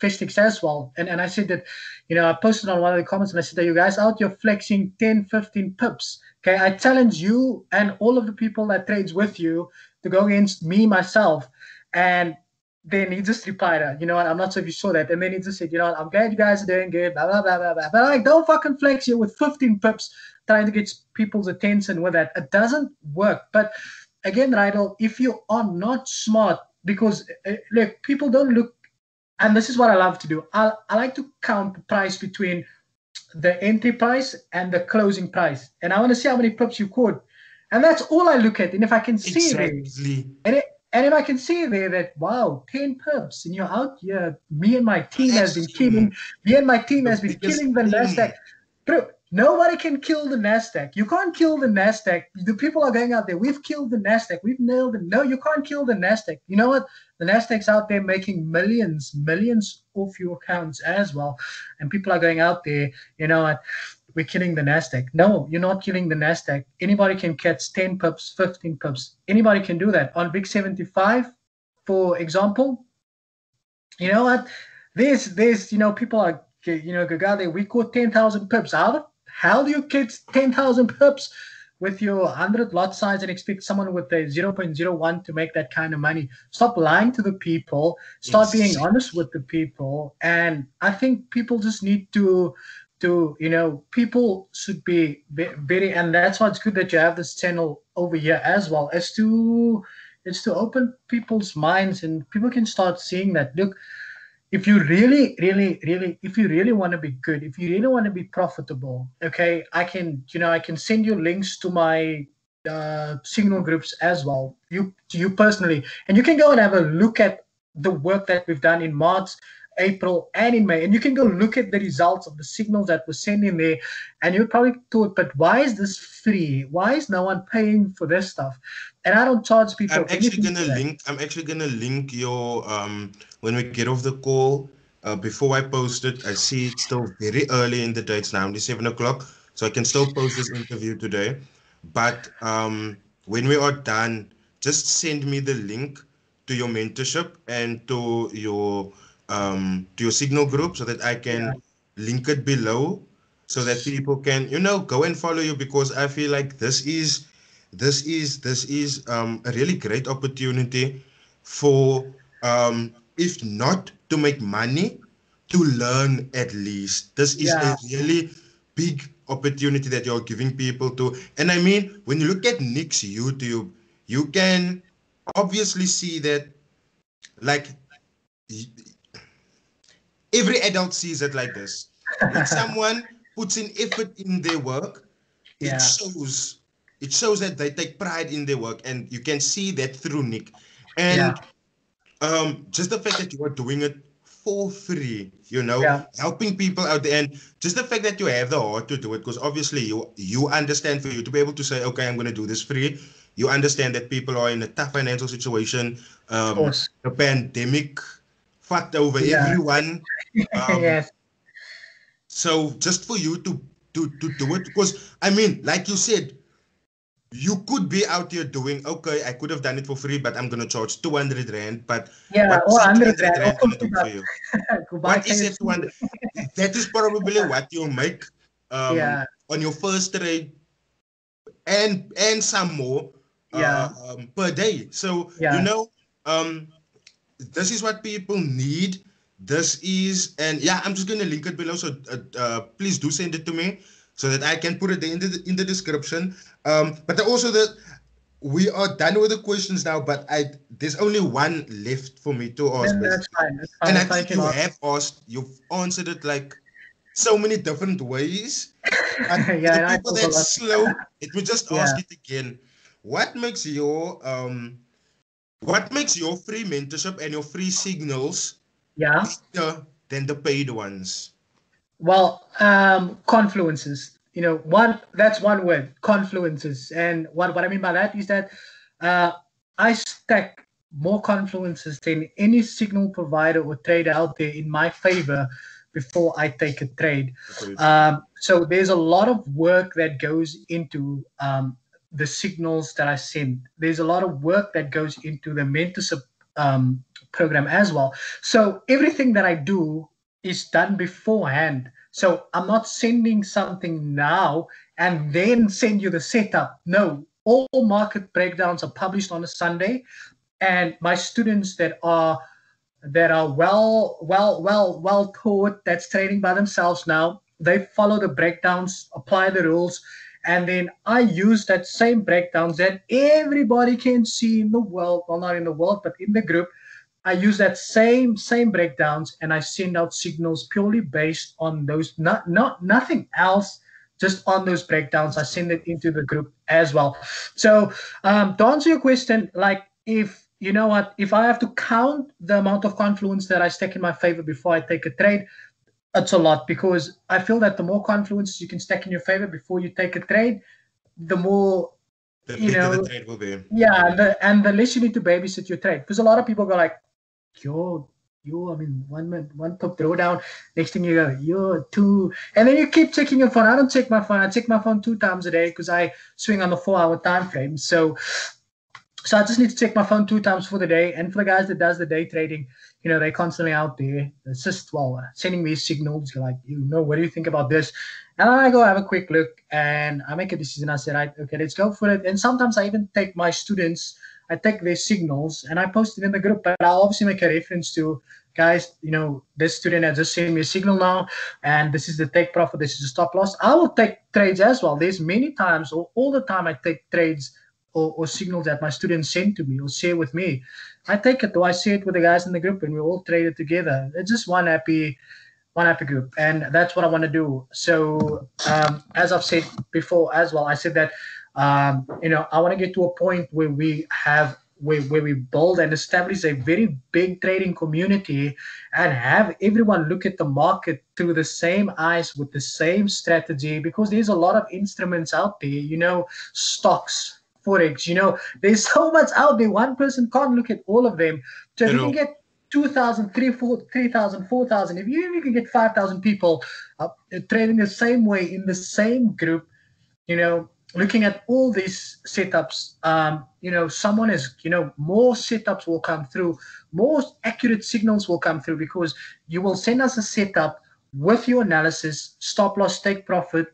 Fistics as well, and I said that, you know, I posted on one of the comments and I said that you guys out, you're flexing 10-15 pips. Okay, I challenge you and all of the people that trades with you to go against me myself. And then he just replied, you know what, I'm not sure if you saw that, and then he just said, you know what, I'm glad you guys are doing good, blah blah blah blah blah. But like, don't fucking flex here with 15 pips trying to get people's attention with that. It doesn't work. But again, Rydell, if you are not smart, because look, people don't look. And this is what I love to do. I like to count the price between the entry price and the closing price. And I want to see how many pips you caught. And that's all I look at. And if I can see and if I can see there that, wow, 10 pips, and you're out here. Me and my team has been killing. Me and my team has been killing the Nasdaq. Bro, nobody can kill the Nasdaq. You can't kill the Nasdaq. The people are going out there. We've killed the Nasdaq. We've nailed it. No, you can't kill the Nasdaq. You know what? The Nasdaq's out there making millions off your accounts as well. And people are going out there, you know what? We're killing the Nasdaq. No, you're not killing the Nasdaq. Anybody can catch 10 pips, 15 pips. Anybody can do that. On Big 75, for example, you know what? There's you know, people are, you know, Gagade, we caught 10,000 pips. How do you catch 10,000 pips with your 100 lot size and expect someone with a 0.01 to make that kind of money? Stop lying to the people. Start being honest with the people. And I think people just need to you know, people should be very, and that's why it's good that you have this channel over here as well, as to, it's to open people's minds, and people can start seeing that, look, if you really, really, really, if you really want to be good, if you really want to be profitable, okay, I can send you links to my signal groups as well, to you personally. And you can go and have a look at the work that we've done in March, April, and in May. And you can go look at the results of the signals that were sent in there. And you probably thought, but why is this free? Why is no one paying for this stuff? And I don't charge people. I'm actually gonna link your when we get off the call. Before I post it, I see it's still very early in the day. It's now only 7 o'clock, so I can still post this interview today. But when we are done, just send me the link to your mentorship and to your signal group, so that I can link it below, so that people can, you know, go and follow you, because I feel like this is a really great opportunity for, if not to make money, to learn at least. This is a really big opportunity that you're giving people to. And I mean, when you look at Nick's YouTube, you can obviously see that, like, every adult sees it like this. When someone puts in effort in their work, it shows that they take pride in their work, and you can see that through Nick. And just the fact that you are doing it for free, you know, helping people out there, and just the fact that you have the heart to do it, because obviously you understand, for you to be able to say, okay, I'm going to do this free, you understand that people are in a tough financial situation. The pandemic fucked over everyone. So just for you to do it, because I mean, like you said, you could be out here doing, okay, I could have done it for free, but I'm going to charge 200 Rand. But yeah, or 100 Rand going to do for you? What is it? 200? That is probably what you make on your first trade and some more per day. So, you know, this is what people need. This is, and yeah, I'm just going to link it below. So please do send it to me, so that I can put it in the description. But also that we are done with the questions now, but there's only one left for me to ask. That's fine. That's fine. And I think you have asked, you've answered it like so many different ways. And yeah, the people that's slow, it will just ask it again. What makes your free mentorship and your free signals better than the paid ones? Well, confluences, you know, that's one word, confluences. And what I mean by that is that I stack more confluences than any signal provider or trader out there in my favor before I take a trade. So there's a lot of work that goes into the signals that I send. There's a lot of work that goes into the mentorship program as well. So everything that I do is done beforehand. So I'm not sending something now and then send you the setup. No, all market breakdowns are published on a Sunday, and my students that are well taught, that's trading by themselves now, they follow the breakdowns, apply the rules, and then I use that same breakdowns that everybody can see in the world, well, not in the world, but in the group. I use that same breakdowns, and I send out signals purely based on those, nothing else, just on those breakdowns. I send it into the group as well. So to answer your question, like if I have to count the amount of confluence that I stack in my favor before I take a trade, it's a lot, because I feel that the more confluences you can stack in your favor before you take a trade, the more the trade will be. Yeah, and the less you need to babysit your trade, because a lot of people go like, I mean, one top drawdown, next thing you go, two. And then you keep checking your phone. I don't check my phone. I check my phone 2 times a day because I swing on the 4-hour time frame. So I just need to check my phone 2 times for the day. And for the guys that does the day trading, you know, they're constantly out there. It's just, sending me signals. You're like, what do you think about this? And I go have a quick look, and I make a decision. I said, right, okay, let's go for it. And sometimes I even take my students, I take their signals, and I post it in the group. But I'll obviously make a reference to, guys, this student has just sent me a signal now, and this is the take profit, this is the stop loss. I will take trades as well. There's many times, or all the time, I take trades or signals that my students send to me or share with me. I take it, or I share it with the guys in the group, and we all trade it together. It's just one happy group, and that's what I want to do. So as I've said before as well, I said that I want to get to a point where we have where we build and establish a very big trading community and have everyone look at the market through the same eyes with the same strategy, because there's a lot of instruments out there, stocks, forex, there's so much out there. One person can't look at all of them. So you can get 2,000, 3,000, 4,000, if you can get 5,000 people trading the same way in the same group, looking at all these setups, someone is, more setups will come through, more accurate signals will come through, because you will send us a setup with your analysis, stop loss, take profit,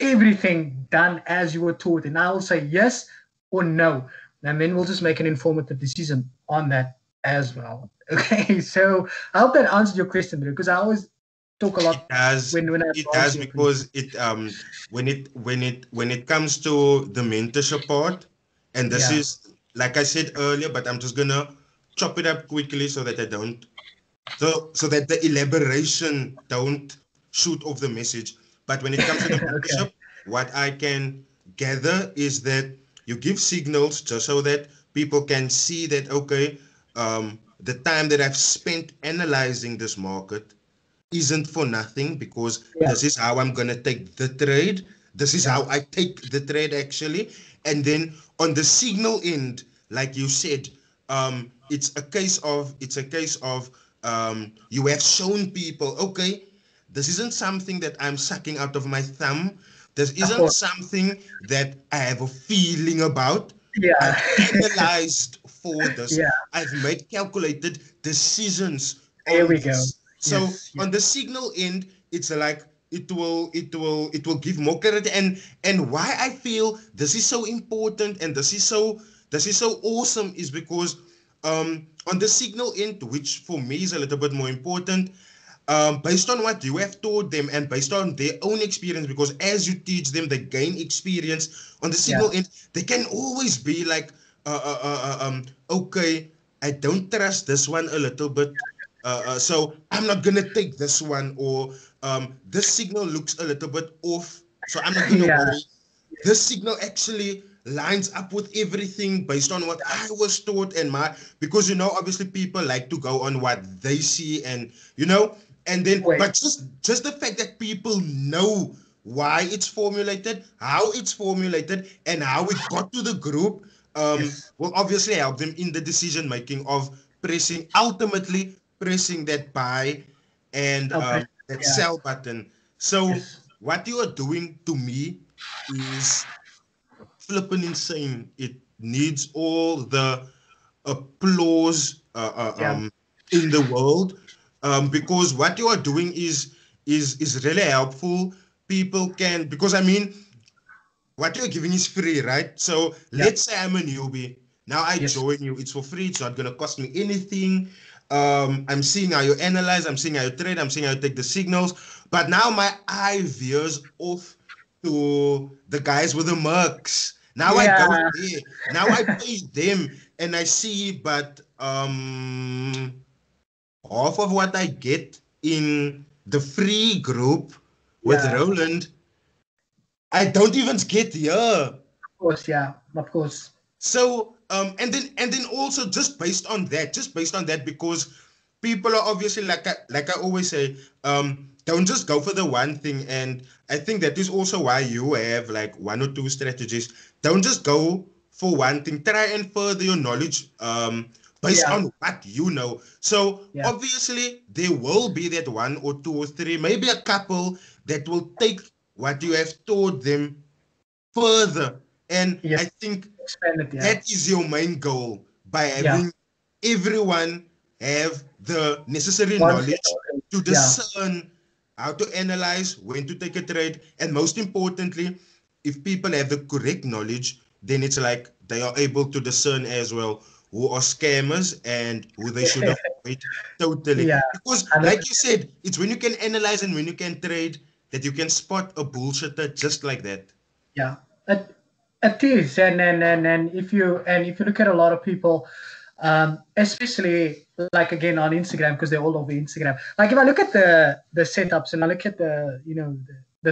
everything done as you were taught. And I will say yes or no. And then we'll just make an informative decision on that as well. Okay, so I hope that answered your question, because I always talk a lot. It does because it when it comes to the mentorship part, and this is, like I said earlier, but I'm just gonna chop it up quickly so that I don't so that the elaboration don't shoot off the message. But when it comes to the mentorship, what I can gather is that you give signals just so that people can see that, okay, the time that I've spent analyzing this market isn't for nothing, because this is how I'm going to take the trade. This is how I take the trade, actually. And then on the signal end, like you said, it's a case of you have shown people, okay, this isn't something that I'm sucking out of my thumb. This isn't something that I have a feeling about. Yeah. I've analyzed for this. Yeah. I've made calculated decisions. There we go. So yes, on the signal end, it's like it will give more clarity. And why I feel this is so important and this is so awesome is because on the signal end, which for me is a little bit more important, based on what you have taught them and based on their own experience, because as you teach them, they gain experience on the signal end. They can always be like, okay, I don't trust this one a little bit. So I'm not going to take this one, or this signal looks a little bit off, so I'm not going to worry. This signal actually lines up with everything based on what I was taught and my, because, you know, obviously people like to go on what they see and, you know, and then, but just the fact that people know why it's formulated, how it's formulated, and how it got to the group will obviously help them in the decision making of pressing, ultimately pressing that buy and that sell button. So what you are doing to me is flipping insane. It needs all the applause in the world, because what you are doing is really helpful. People can, because I mean, what you're giving is free, right? So let's say I'm a newbie. Now I join you. It's for free. It's not going to cost me anything. I'm seeing how you analyze. I'm seeing how you trade. I'm seeing how you take the signals. But now my eye veers off to the guys with the mercs. Now I go there. Now I pay them and I see, but half of what I get in the free group with Roland, I don't even get here. Of course, of course. So and then also just based on that, because people are obviously, like I always say, don't just go for the one thing. And I think that is also why you have like one or two strategies. Don't just go for one thing. Try and further your knowledge based on what you know. So obviously there will be that one or two or three, maybe a couple, that will take what you have taught them further. And I think that is your main goal, by having everyone have the necessary knowledge to discern how to analyze, when to take a trade, and most importantly, if people have the correct knowledge, then it's like they are able to discern as well who are scammers and who they should avoid totally. Because like you said, it's when you can analyze and when you can trade that you can spot a bullshitter just like that. Yeah, it is. And if you look at a lot of people, especially like again on Instagram, because they're all over Instagram. Like if I look at the setups and I look at the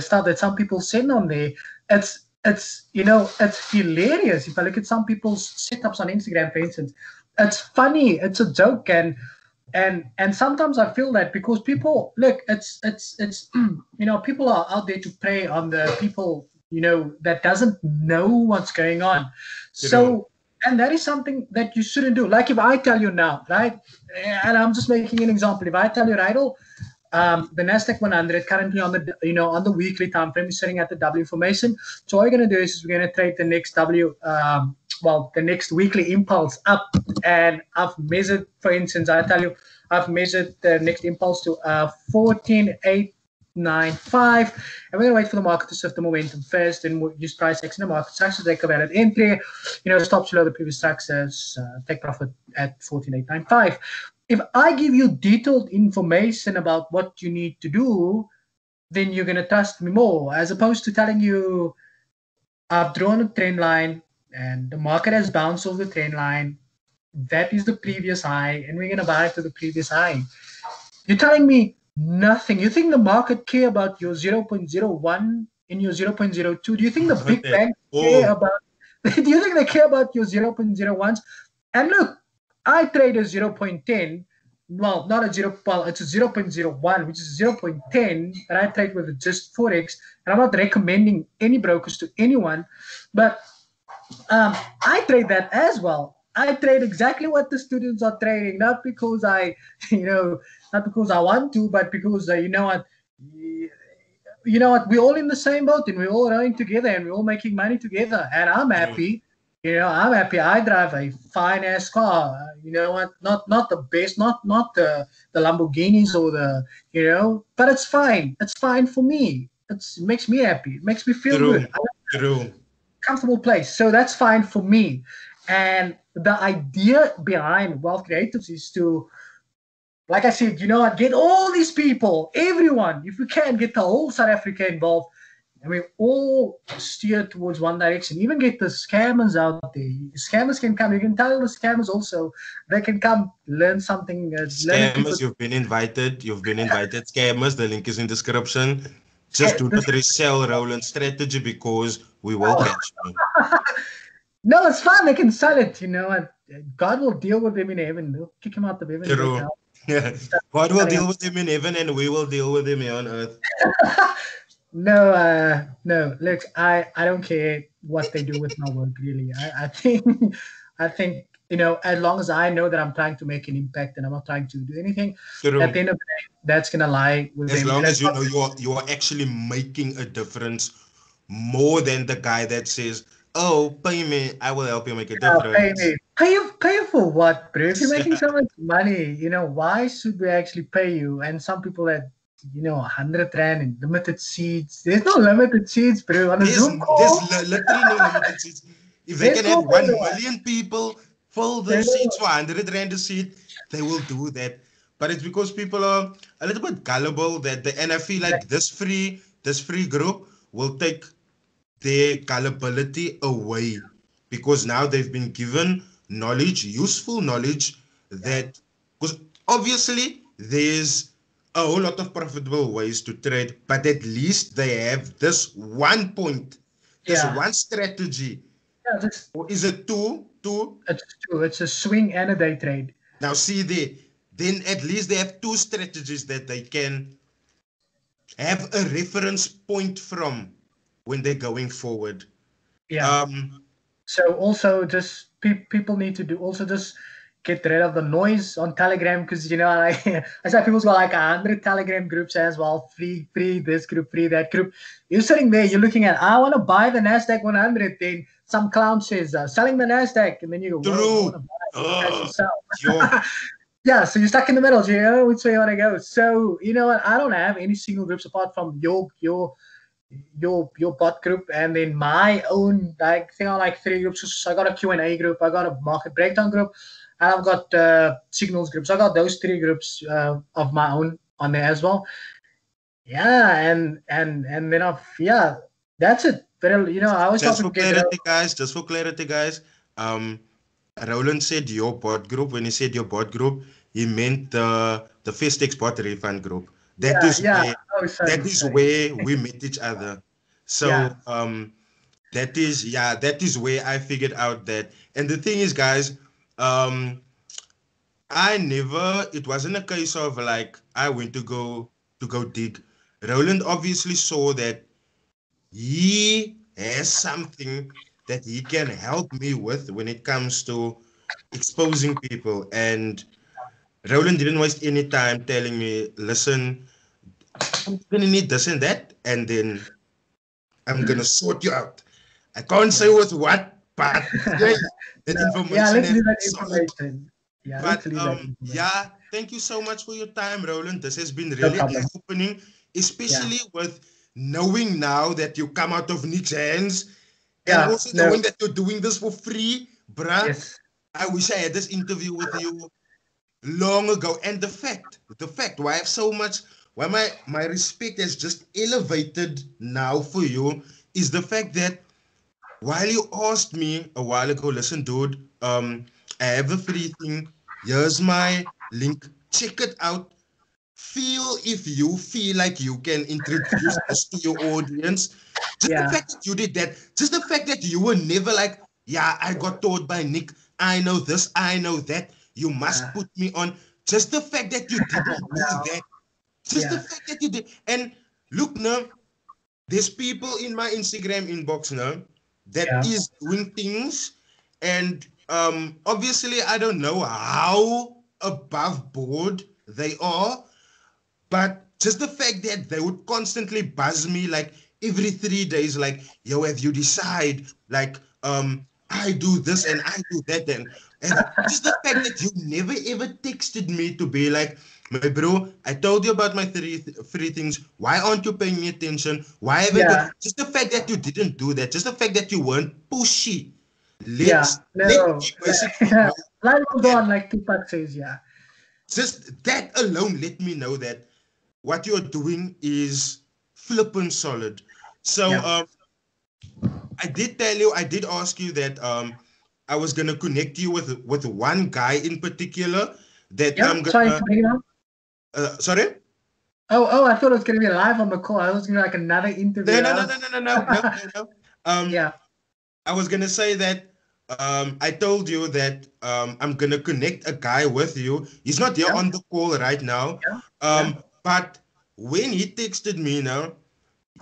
stuff that some people send on there, it's hilarious. If I look at some people's setups on Instagram, for instance, it's funny, it's a joke, and sometimes I feel that because people look, it's people are out there to prey on the people that doesn't know what's going on. So. And that is something that you shouldn't do. Like if I tell you now, right? And I'm just making an example. If I tell you, right, the Nasdaq 100 currently on the on the weekly time frame is sitting at the W formation. So what we're gonna do is we're gonna trade the next W, the next weekly impulse up. And I've measured, for instance, I tell you, I've measured the next impulse to 14.895, and we're gonna wait for the market to shift the momentum first, and we'll use price action, the market structure, take a valid entry, stops below the previous structures, take profit at 14.895. If I give you detailed information about what you need to do, then you're gonna trust me more, as opposed to telling you I've drawn a trend line and the market has bounced off the trend line. That is the previous high, and we're gonna buy it to the previous high. You're telling me nothing. You think the market care about your 0.01 and your 0.02? Do you think the big banks care about? Do you think they care about your 0.01s? And look, I trade a 0.10. Well, not a 0. Well, it's a 0.01, which is 0.10, and I trade with just Forex. And I'm not recommending any brokers to anyone, but I trade that as well. I trade exactly what the students are trading, not because I, not because I want to, but because, you know what, we're all in the same boat and we're all rowing together and we're all making money together. And I'm happy. You know, I'm happy. I drive a fine ass car. You know what? Not the best, not the Lamborghinis or the, you know, but it's fine. It's fine for me. It makes me happy. It makes me feel good. Comfortable place. So that's fine for me. And the idea behind Wealth Creatives is to, like I said, you know what, get all these people, everyone, if you can, get the whole South Africa involved. And we all steer towards one direction. Even get the scammers out there. Scammers can come. You can tell the scammers also. They can come learn something. Scammers, you've been invited. You've been invited. Scammers, the link is in the description. Just do not resell Roland's strategy because we will catch you. No, it's fine. They can sell it, you know. And God will deal with them in heaven. They'll kick him out of heaven. True. Yeah. God will deal with them in heaven and we will deal with them here on earth. No, no. Look, I don't care what they do with my work, really. I think, you know, as long as I know that I'm trying to make an impact and I'm not trying to do anything, at the end of the day, that's going to lie with them. As long as you know you are actually making a difference more than the guy that says, oh, pay me, I will help you make a difference. Pay me. Pay you for what, bro? If you're making so much money, you know, why should we actually pay you? And some people that, you know, 100 rand and limited seats. There's no limited seats, bro. On a Zoom call. There's literally no limited seats. If they can have 1 million people fill the seats for 100 rand a seat, they will do that. But it's because people are a little bit gullible that the NFE, like this free group will take their gullibility away because now they've been given knowledge, useful knowledge that, because obviously there's a whole lot of profitable ways to trade, but at least they have this one point, this one strategy. Yeah, or is it two? It's two. It's a swing and a day trade. Now see, then at least they have two strategies that they can have a reference point from when they're going forward. Yeah. So also just people need to do also just get rid of the noise on Telegram, because, you know, I saw people's got like 100 Telegram groups as well. Free this group, free that group. You're sitting there, you're looking at, I want to buy the Nasdaq 100. Then some clown says, selling the Nasdaq. And then you go, well, yeah, so you're stuck in the middle. You know which way you want to go. So, you know what? I don't have any single groups apart from your bot group, and then my own, like, I think I like 3 groups. So I got a Q&A group, I got a market breakdown group, and I've got signals groups. I got those 3 groups of my own on there as well. Yeah, and then that's it. But you know, I always just for clarity, guys. Just for clarity, guys. Roland said your bot group. When he said your bot group, he meant the Festex bot refund group. That is where we met each other. So that is where I figured out that. And the thing is, guys, it wasn't a case of like I went to go dig. Roland obviously saw that he has something that he can help me with when it comes to exposing people, and Roland didn't waste any time telling me, listen, I'm going to need this and that, and then I'm going to sort you out. I can't say with what, but that information. Yeah, let's do that information. Yeah, but, yeah, thank you so much for your time, Roland. This has been really eye-opening, especially with knowing now that you come out of Nick's hands, and also knowing that you're doing this for free, bruh. Yes. I wish I had this interview with you long ago. And the fact why I have so much, why my respect has just elevated now for you, is the fact that while you asked me a while ago, listen, dude, I have a free thing, here's my link, check it out, if you feel like you can introduce us to your audience, the fact that you did that, just the fact that you were never like, I got told by Nick, I know this, I know that, you must put me on. Just the fact that you didn't do that. Just the fact that you did. And look now, there's people in my Instagram inbox now that is doing things. And obviously, I don't know how above board they are. But just the fact that they would constantly buzz me like every 3 days, like, yo, have you decide? Like, I do this and I do that. And just the fact that you never ever texted me to be like, my bro, I told you about my three things. Why aren't you paying me attention? Why haven't you? Just the fact that you didn't do that. Just the fact that you weren't pushy. Life will go on, like Tupac says, yeah. Just that alone let me know that what you're doing is flippin' solid. So I did tell you, I did ask you that I was going to connect you with one guy in particular that I'm going to... Sorry? Oh, I thought it was going to be live on the call. I was going to like another interview. No. I was going to say that I told you that I'm going to connect a guy with you. He's not here on the call right now. But when he texted me now,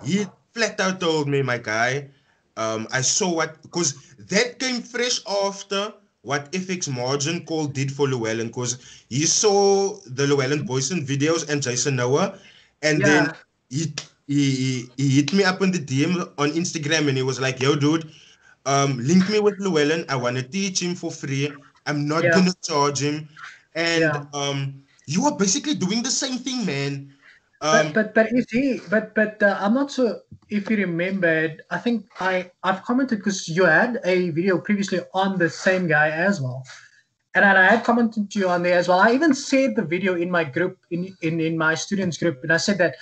he flat out told me, my guy, I saw what, because that came fresh after what FX Margin Call did for Llewellyn, because he saw the Llewellyn Boyson videos and Jason Noah, and then he hit me up on the DM on Instagram, and he was like, yo, dude, link me with Llewellyn. I want to teach him for free. I'm not going to charge him. And you are basically doing the same thing, man. But is he? But I'm not sure if you remembered. I think I've commented because you had a video previously on the same guy as well, and I had commented to you on there as well. I even shared the video in my group, in my students group, and I said that,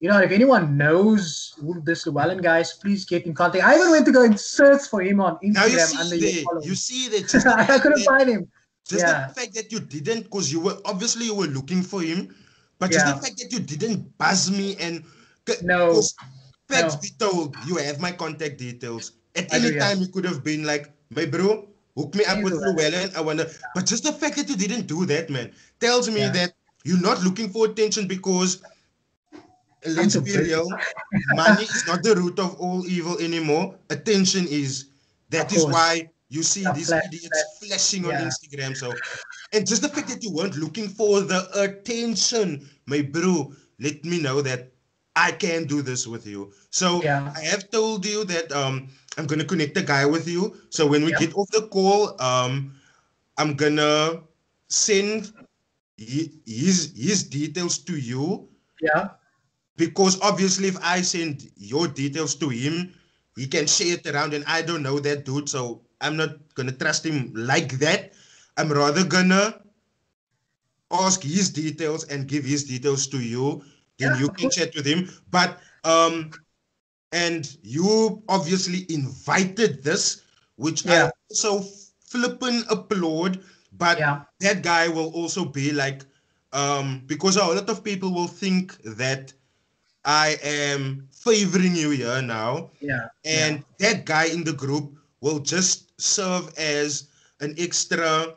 you know, if anyone knows who this Llewellyn guy is, please get in contact. I even went to go and search for him on Instagram. Now you see that. I couldn't find him. Just the fact that you didn't, because you were obviously looking for him. But just the fact that you didn't buzz me and facts be told, you have my contact details. At any time you could have been like, my bro, hook me up with Llewellyn. I wanna but just the fact that you didn't do that, man, tells me that you're not looking for attention, because let's be real, money is not the root of all evil anymore. Attention is. That is why you see these idiots flashing on Instagram. So, and just the fact that you weren't looking for the attention, my bro, let me know that I can do this with you. So I have told you that I'm going to connect the guy with you. So when we get off the call, I'm going to send his details to you. Yeah. Because obviously if I send your details to him, he can share it around, and I don't know that dude. So I'm not going to trust him like that. I'm rather going to ask his details and give his details to you. Then you can chat with him. But, and you obviously invited this, which I also flippin' applaud. But that guy will also be like, because a lot of people will think that I am favoring you here now. Yeah. And that guy in the group will just serve as an extra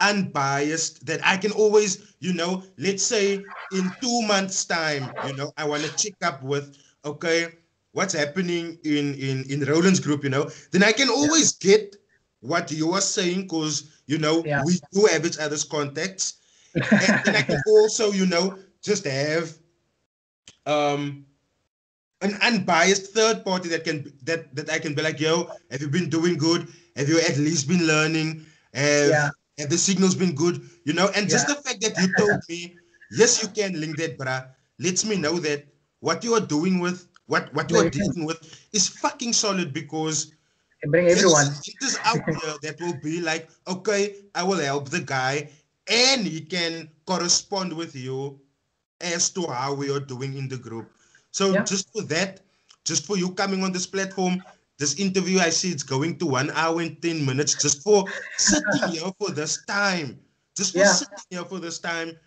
unbiased that I can always, you know, let's say in 2 months' time, you know, I want to check up with, okay, what's happening in Roland's group, you know, then I can always get what you are saying, because, you know, we do have each other's contacts. And then I can also, you know, just have an unbiased third party that can that I can be like, yo, have you been doing good? Have you at least been learning? Have the signals been good? You know, and just the fact that you told me, yes, you can link that, brah, lets me know that what you are doing with, what you are dealing with is fucking solid, because bring everyone. It is out there that will be like, okay, I will help the guy, and he can correspond with you as to how we are doing in the group. So just for that, just for you coming on this platform, this interview, I see it's going to 1 hour and 10 minutes just for sitting here for this time. Just for sitting here for this time.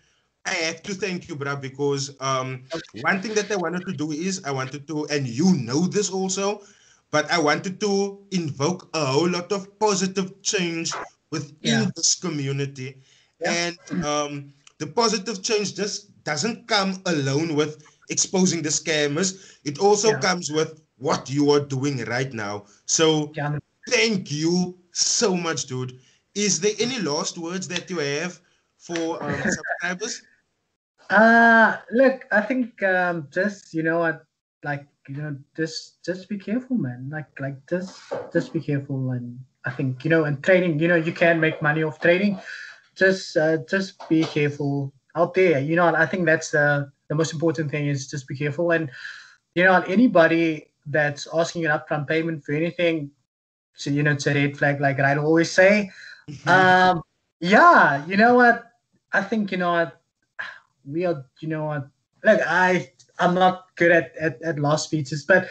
I have to thank you, bruh, because one thing that I wanted to do is I wanted to, and you know this also, but I wanted to invoke a whole lot of positive change within this community. And the positive change just doesn't come alone with exposing the scammers. It also comes with what you are doing right now. So thank you so much, dude. Is there any last words that you have for subscribers? Look, I think just, you know, just be careful, man. Just be careful. And I think, you know, in trading, you know, you can make money off trading. Just be careful out there. You know, I think that's the most important thing, is just be careful. And, you know, anybody that's asking an upfront payment for anything, so, you know, it's a red flag, like I'd always say. Yeah, you know what? I think, you know what? We are, you know what? Look, I'm not good at last speeches, but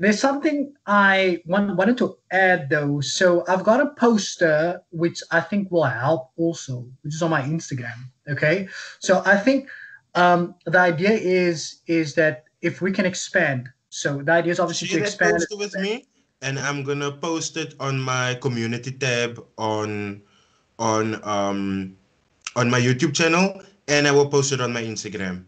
there's something I wanted to add, though. So I've got a poster, which I think will help also, which is on my Instagram, okay? So I think the idea is that if we can expand. So the idea is obviously to expand. Poster with me, and I'm going to post it on my community tab on my YouTube channel, and I will post it on my Instagram.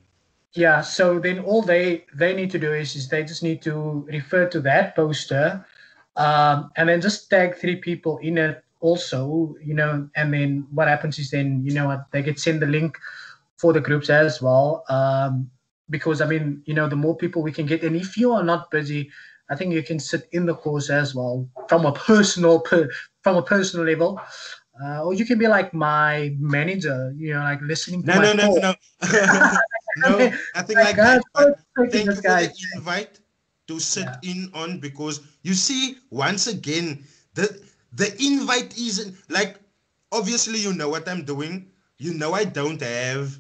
Yeah, so then all they need to do is they just need to refer to that poster, and then just tag 3 people in it also, you know, and then what happens is then, you know what, they get sent the link for the groups as well, because, I mean, you know, the more people we can get, and if you are not busy, I think you can sit in the course as well from a personal level. Or you can be like my manager, you know, like listening to my call. No. No, I think like that. Thank you for the invite to sit in on, because you see, once again, the invite isn't like, obviously, you know what I'm doing. You know, I don't have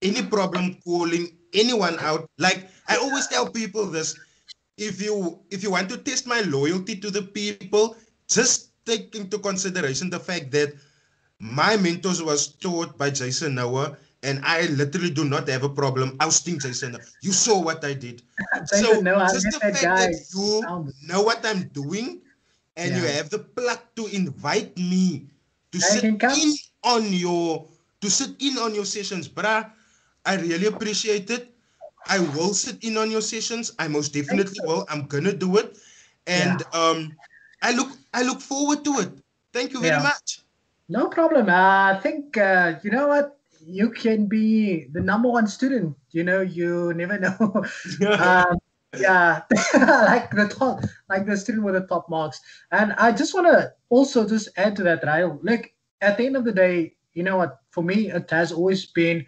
any problem calling anyone out. Like I always tell people this, if you want to test my loyalty to the people, just take into consideration the fact that my mentors was taught by Jason Noah. And I literally do not have a problem ousting Jason. You saw what I did. So just the fact that you know what I'm doing, and you have the pluck to invite me to sit in on your sessions, bruh. I really appreciate it. I will sit in on your sessions. I most definitely will. I'm gonna do it, and I look forward to it. Thank you very much. No problem. I think you know what. You can be the #1 student, you know, you never know. Yeah, like the student with the top marks. And I just want to also just add to that, Rael. Look, at the end of the day, you know what, for me, it has always been,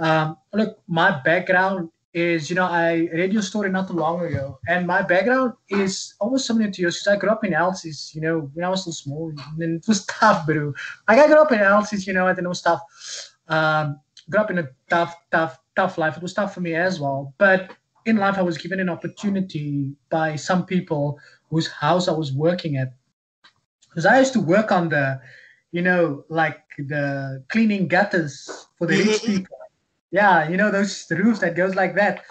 look, my background is, you know, I read your story not too long ago, and my background is almost similar to yours. I grew up in Elsie's, you know, when I was so small, and it was tough, bro. Like I grew up in Elsie's, you know, and it was tough. Grew up in a tough life. It was tough for me as well. But in life, I was given an opportunity by some people whose house I was working at. Because I used to work on the, you know, like the cleaning gutters for the rich people. Yeah, you know, those roofs that goes like that.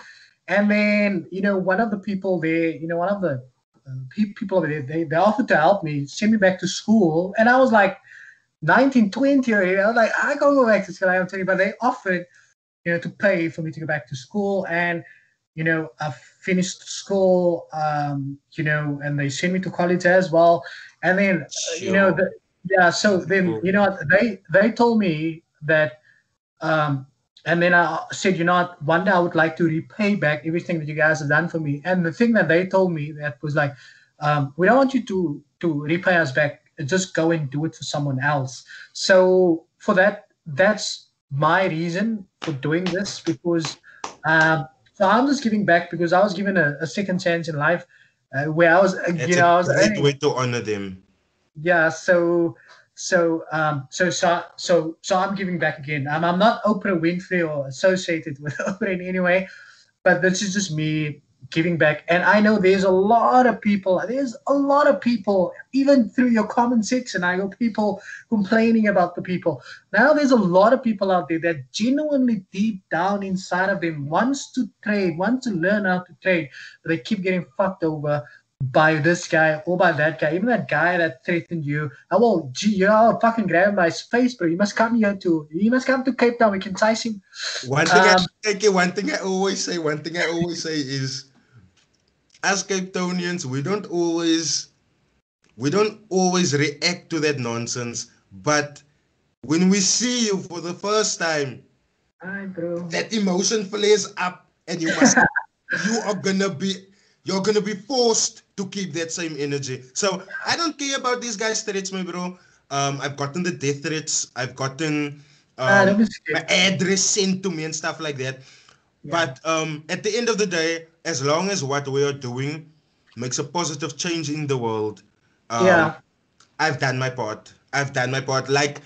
And then, you know, one of the people there, you know, one of the people there, they offered to help me, send me back to school. And I was like, 19, 20 already. I was like, I can't go back to school. I don't tell you, but they offered, you know, to pay for me to go back to school. And, you know, I finished school, you know, and they sent me to college as well. And then, you know, so then, you know, they told me that, and then I said, you know, one day I would like to repay back everything that you guys have done for me. And the thing that they told me that was like, we don't want you to repay us back. Just go and do it for someone else. So for that, that's my reason for doing this, because so I'm just giving back because I was given a second chance in life where I was, you know, I was a great way to honor them. Yeah. So I'm giving back again. I'm not Oprah Winfrey or associated with Oprah in any way, but this is just me giving back. And I know there's a lot of people, even through your comment section, I know people complaining about the people. Now there's a lot of people out there that genuinely deep down inside of them wants to trade, wants to learn how to trade, but they keep getting fucked over by this guy or by that guy, even that guy that threatened you. Oh, well, gee, you know, I'll fucking grab him by his face, bro. You must come here too. You must come to Cape Town. We can size him. One thing I always say is, as Cape Townians, we don't always react to that nonsense. But when we see you for the first time, That emotion flares up, and you must. You're gonna be forced to keep that same energy. So I don't care about these guys' threats, my bro. I've gotten the death threats. I've gotten my address sent to me and stuff like that. Yeah. But at the end of the day, as long as what we are doing makes a positive change in the world, I've done my part. I've done my part. Like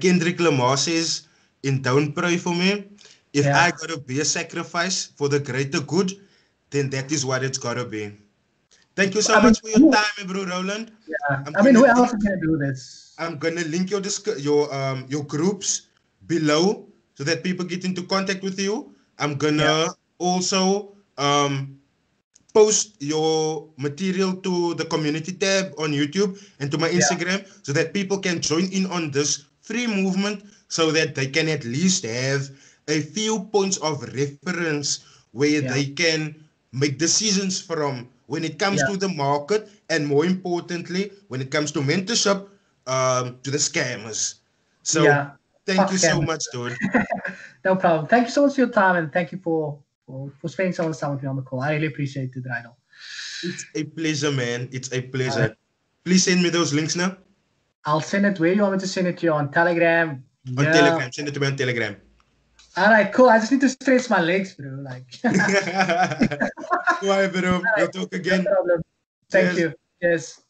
Kendrick Lamar says in "Don't Pray for Me," if I gotta be a sacrifice for the greater good, then that is what it's gotta be. Thank you so much for your time, bro, Roland. Yeah. Who else can do this? I'm gonna link your groups below so that people get into contact with you. I'm gonna also post your material to the community tab on YouTube and to my Instagram so that people can join in on this free movement so that they can at least have a few points of reference where they can make decisions from when it comes to the market, and more importantly, when it comes to mentorship to the scammers. So thank you so much, dude. No problem. Thank you so much for your time, and thank you for spending so much time with me on the call. I really appreciate it, Rydell. It's a pleasure, man. It's a pleasure. Right. Please send me those links now. I'll send it where you want me to send it to you, on Telegram. On Telegram. Send it to me on Telegram. All right, cool. I just need to stretch my legs, bro. Like. Why, bro? We'll talk again. No problem. Thank you. Yes.